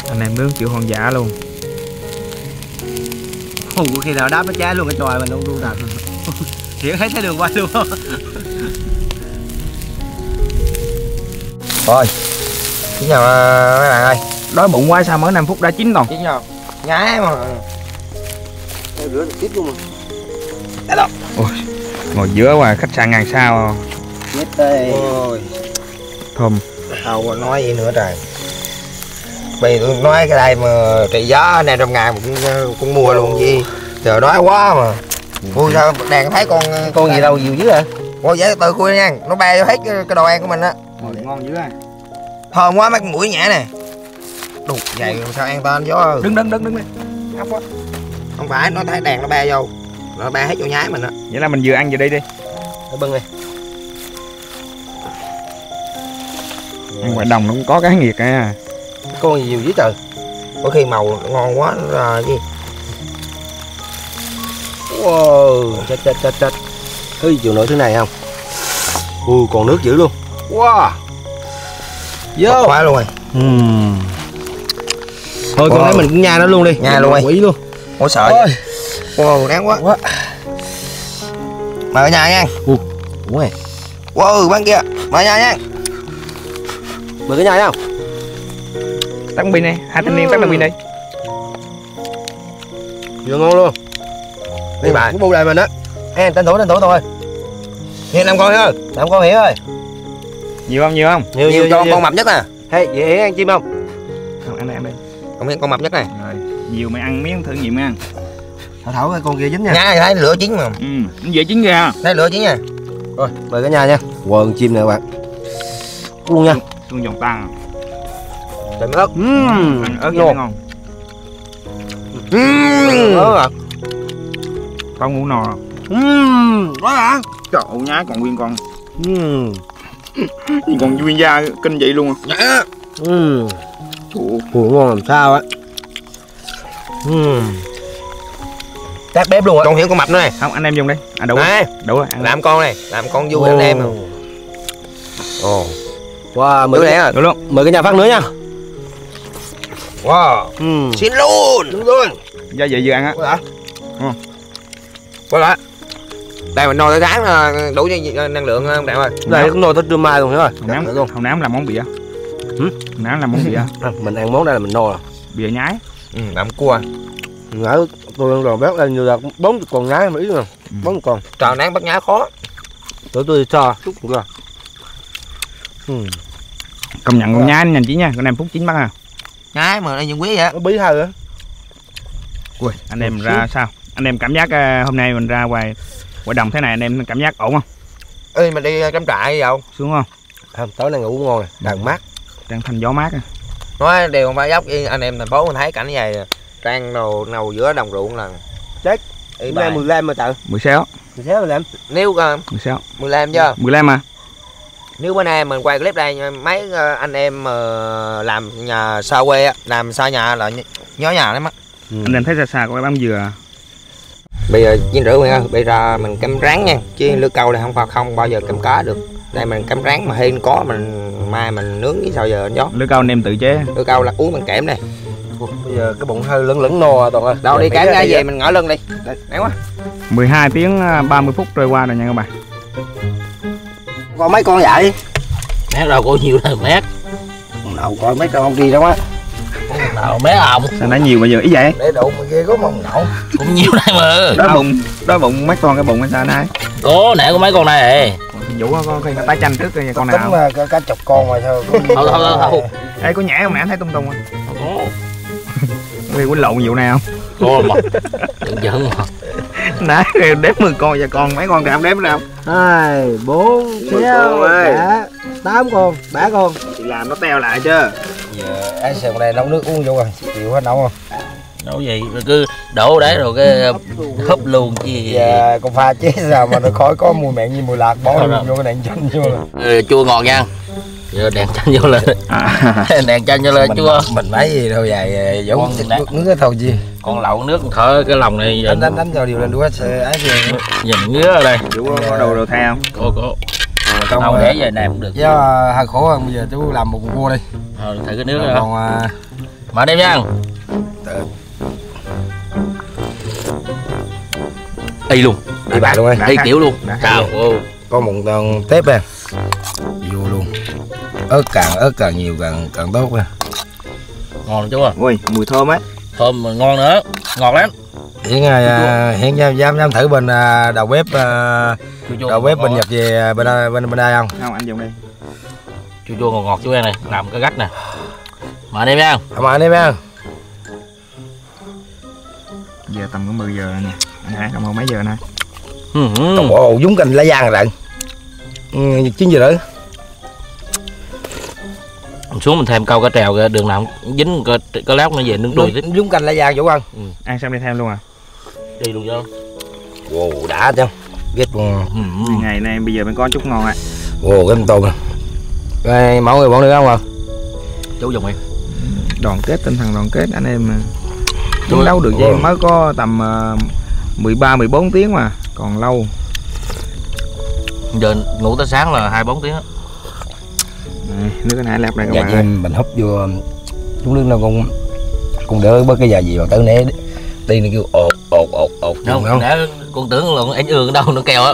Anh em nướng kiểu hoang dã luôn. Ồ, khi nào đáp nó cháy luôn cái tròi mình luôn luôn đặt. Hiển thấy thấy đường quay luôn. Rồi, chín rồi các bạn ơi. Đói bụng quá sao mới năm phút đã chín rồi. Chín rồi. Nhái mà. Để rửa được tiếp luôn mà. Đã đâu. Ôi, ngồi giữa mà khách sạn ngàn sao. Nít đây. Ôi. Thơm. Đâu nói gì nữa trời. Bây tôi nói cái đây mà trị giá này trong ngày cũng cũng mua luôn gì. Trời đói quá mà. Vui sao đàn thấy con con gì đâu nhiều dữ hả? Ôi dễ từ khui nha, nó bay vô hết cái đồ ăn của mình á. Ngon dữ à. Thơm quá mấy con mũi nhả nè. Đục vậy sao ăn tên gió. Đứng đứng đứng đứng đi. Ốc quá. Không phải nó thấy đàn nó bay vô. Nó bay hết vô nhái mình á. Vậy là mình vừa ăn vừa đi đi. Để bưng đi. Ăn ngoài đồng nó cũng có cái nghiệt à. Con gì nhiều dữ trời. Có khi màu ngon quá nó là gì. Wow, chết chết chết chết. Ê, chịu nổi thứ này không? Ui, còn nước dữ luôn. Wow. Vô. Quá luôn rồi. Uhm. Thôi wow. Con ấy mình cũng nhai nó luôn đi. Nhai luôn đi. Quỷ luôn. Ôi sợ. Ôi. Wow, đáng quá. Quá. Mở nhai nha. Ui, đúng rồi. Wow, bên kia. Mở nhai nha. Mở cái nhai không? Tắt pin này, hai thanh niên tắt pin đi. Vừa ngon luôn. Đi bạn cũng bu lại mình á. Em tên thủ tên thủ thôi. Hiện năm con Hiếu ơi, năm con Hiếu ơi. Nhiều không nhiều không? Nhiều nhiều, nhiều con nhiều. Con mập nhất nè. Hay vậy Hiếu ăn chim không? Không ăn này em đi. Con Hiếu con mập nhất này. Rồi, nhiều mày ăn miếng thử nghiệm ăn. Thảo thảo ơi con kia dính nha. Nha thấy lửa chín mà. Ừ, nó dễ chín kìa. Thấy lửa chín nha. Rồi, mời cả nhà nha. Quần chim nè các bạn. Luôn nha. Luôn vòng tăng. Đừng ớt. Uhm, ăn ớt vô ngon. Uhm, ớt à. Con ngủ nò. Uhm, đó hả? Trời ơi, nhái còn nguyên con. Uhm. Nhìn còn nguyên da kinh vậy luôn à. Nhái. Uhm. Trời ơi, ngon làm sao á. Uhm. Tát bếp luôn á. Con Hiển con mập nữa này. Không, anh em dùng đi. À đủ. Này, đủ rồi. Ăn làm con này, làm con vui anh em không. Ồ. Wow, mời cái, cái, luôn. Mời cái nhà phát nữa nha. Wow, ừ. Xin luôn. Đúng luôn. Gia vị vừa ăn á. Hả? Ừ. Quá đã. Đây mình nồi tới sáng đủ năng lượng không đẹp ơi. Đây cũng nồi tới trưa mai luôn nữa rồi. Hồng nám luôn. Hồng nám làm món bịa. Hử? Hồng nám làm món bịa. Mình ăn món đây là mình nồi. Bịa nhái. Ừ, làm cua. Ngã tôi đòn bác lên nhiều là bốn con ngái mà ít rồi, bốn con. Trời nắng bắt ngái khó. Tụi tôi cho chút rồi. Ừ. Công nhận con nhái anh nhanh chỉ nha, con em phút chín bắt à. Nhái mà anh vẫn quý vậy. Nó bí hơi á. Ui, anh em ừ, ra sao? Anh em cảm giác hôm nay mình ra ngoài ngoài đồng thế này anh em cảm giác ổn không? Ê mình đi cắm trại vậy xuống không? Không, tối nay ngủ ngon, đàn mát, đang thành gió mát à. Nói điều mà dốc yên anh em thành phố mình thấy cảnh như vậy trang nầu nầu giữa đồng ruộng là chết. Hôm nay mười lăm mà tự. mười sáu. mười sáu mười lăm. Nếu uh, mười sáu. mười lăm chưa? mười lăm mà. Nếu bữa nay mình quay clip đây mấy anh em làm nhà xa quê làm xa nhà là nhớ nhà lắm á. Ừ. Anh em thấy xa xa có cái bám dừa. Bây giờ chín rưỡi ơi, bây giờ mình cắm ráng nha, chứ lưới câu này không phải không bao giờ cắm cá được. Đây mình cắm ráng mà hên có mình mai mình nướng với sao giờ anh gió. Lưới câu anh em tự chế. Lưới câu là uống bằng kẽm này. Bây giờ cái bụng hơi lửng lửng nô à toàn ơi. Đâu đi cám ra về mình ngỏ lưng đi. Đáng quá. mười hai tiếng ba mươi phút trôi qua rồi nha các bạn. Có mấy con vậy? Mét đâu có nhiều rồi mét. Đầu coi mấy con kia đâu á. Nào bé ổng. Sao nó nhiều bây giờ ý vậy? Để đụng kia có mông nậu. Cũng nhiều đây mà. Đó bụng, đó bụng mấy con cái bụng hay sao nay? Có nãy có mấy con này. Vũ con khi nó tái chanh trước rồi con nào. Tính cả chục con rồi thôi. Thôi thôi thôi. Ê có nhảy không nè, anh thấy tung tung không? Có. Vì quấn lộn vụ nào không? Có mà. Đừng giỡn mà. Nãy đếm mười con giờ còn mấy con nào đếm nữa không? hai, bốn, sáu, bảy, tám con, ba con. Chị làm nó teo lại chứ. Giờ ai xèo này nấu nước uống vô rồi, chịu hết nấu không? Nấu gì rồi cứ đổ đấy rồi cái hấp luôn chứ gì. Dạ, con pha chế sao mà nó khói có mùi mẹ như mùi lạc bỏ luôn vô cái đèn chanh vô. Ừ, chua ngọt nha. Rồi đèn chanh vô lên. Đèn chanh vô lên chua. Mình lấy gì đâu vậy Dũng, nước cái thầu gì. Con lậu nước thở cái lòng này. Đánh đánh đánh vào điều lên đuối ấy gì. Nhìn ngứa ở đây. Dũng có đồ đồ theo không? Có có. Không để về này cũng được. Chứ hơi khổ hơn bây giờ chú làm một cua đi. Ờ thử cái nước rồi. Còn à... mở đem nha. Y luôn. Y bạc luôn ơi. Y tiểu luôn. Chào. Có một con tép nè. Vô luôn. Ớt càng ớt càng nhiều càng càng tốt nha. Ngon lắm chú ơi. Ui, mùi thơm á. Thơm mà ngon nữa. Ngọt lắm. Hiện hiện dám dám thử bên đầu bếp đầu bếp mình nhập về bên đây, bên bên đây không? Không anh dùng đi. Chua chua ngọt ngọt chú em này, làm cái gách nè. Mời anh em nha. Mời anh em nha. Giờ tầm có mười giờ nè. Anh Hải đồng hồ mấy giờ nè? Đồng hồ Dũng canh lá giang rồi. chín giờ nữa. Xuống mình thêm câu cá trèo kìa, đường nào cũng dính cá, cá lóc nó về nướng đùi. Dúng canh lá giang Vũ ăn. Ừ. Ăn xong đi thêm luôn à? Đi luôn vô. Wow, đã chứ. Ghét luôn. Ừ. Ngày nay bây giờ mình có chút ngon ạ. Wow, cái tôm nè. Đây, mọi người bọn được không ạ? Chú dùng đi. Đoàn kết, tinh thần đoàn kết anh em. Chúng đấu được vậy mới có tầm mười ba mười bốn tiếng mà, còn lâu. Giờ ngủ tới sáng là hai mươi bốn tiếng á. Này, nước anh Hải lạp này các bạn ơi. Mình húp vô chút nước nó cũng cũng đỡ bớt cái già gì mà tới né đi nó kêu ột ột ột ột không, không? Để con tưởng là con ảnh ương đâu nó keo á.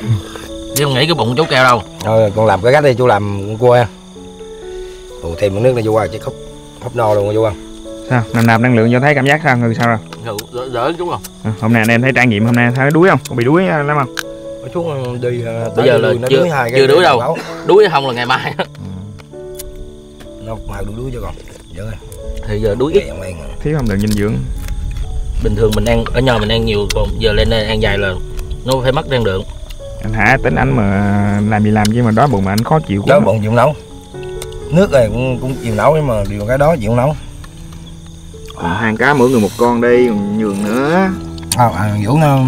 Chứ không nghĩ cái bụng chú keo đâu. Thôi con làm cái gách đi chú làm con cua ha. Ủa thêm miếng nước này vô qua chứ húp húp no luôn vô ăn. Sao? Nằm nạp năng lượng vô thấy cảm giác sao? Người sao rồi? Đỡ đỡ đúng không? À, hôm nay anh em thấy trải nghiệm hôm nay thấy đuối không? Con bị đuối lắm không? Xuống đi bây giờ là chưa chưa đuối đâu. Đuối không là ngày mai. Nó màu đuối đuối cho còn giờ thì giờ đuối ít thiếu hàm lượng dinh dưỡng. Bình thường mình ăn ở nhà mình ăn nhiều, còn giờ lên đây ăn dài là nó phải mất năng lượng. Anh Hải tính anh mà làm gì làm chứ mà đói bụng mà anh khó chịu quá. Đói bụng chịu nấu nước này cũng cũng chịu nấu, nhưng mà điều cái đó chịu nấu. À, ăn cá mỗi người một con đi còn nhường nữa. Không, à, Vũ nó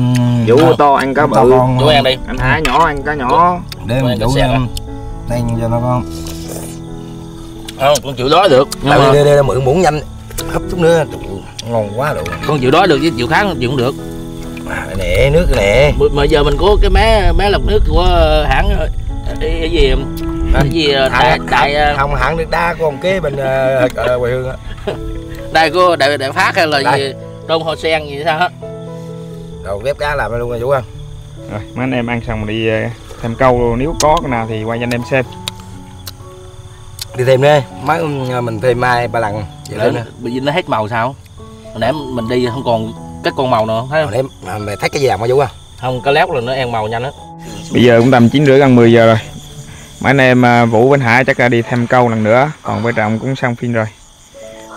Vũ to ăn cá bự. Chú ăn đi. Anh Hải nhỏ ăn cá nhỏ. Để mình Vũ ăn. Đây cho nó con. Không, con chịu đói được. Nhưng mà đi đi đi mượn muỗng nhanh. Hấp chút nữa. Ngon quá rồi. Con chịu đói được chứ chịu kháng chịu cũng được. À, nè, nước nè. Mà giờ mình có cái mé mé lọc nước của hãng cái gì cái gì đại đại không hãng nước đa của ông kế bên Quỳ Hương á. Đây của đại đại Phát hay là gì Đông Hồ Sen gì sao hết. Đầu ghép cá làm luôn rồi Vũ ăn. Rồi, mấy anh em ăn xong đi thêm câu, nếu có con nào thì quay cho anh em xem. Đi thêm đi, mấy mình thêm mai ba lần vậy. Để, nó hết màu sao? Hồi nãy mình đi không còn các con màu nữa thấy không? Để mày thấy cái gì làm mà Vũ không? Không, cái lát là nó ăn màu nhanh á. Bây giờ cũng tầm chín rưỡi gần mười giờ rồi. Mấy anh em Vũ Vĩnh Hải chắc là đi thêm câu lần nữa, còn với Trọng cũng xong phim rồi,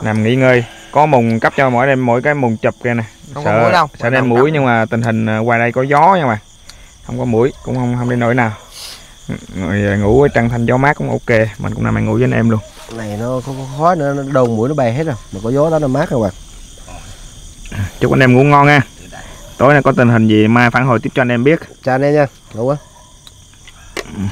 nằm nghỉ ngơi. Có mùng cấp cho mỗi em mỗi cái mùng chụp kia nè. Không sợ, có muỗi đâu. Sợ đem muỗi nhưng mà tình hình ngoài đây có gió nhưng mà không có muỗi, cũng không không đi nổi nào. Rồi ngủ ở trăng thanh gió mát cũng ok, mình cũng nằm ăn ngủ với anh em luôn. Này nó không có khói nữa, đồn muỗi nó bay hết rồi, mà có gió đó nó mát rồi bạn. Chúc anh em ngủ ngon nha. Tối nay có tình hình gì mai phản hồi tiếp cho anh em biết. Chào anh em nha. Ngủ á.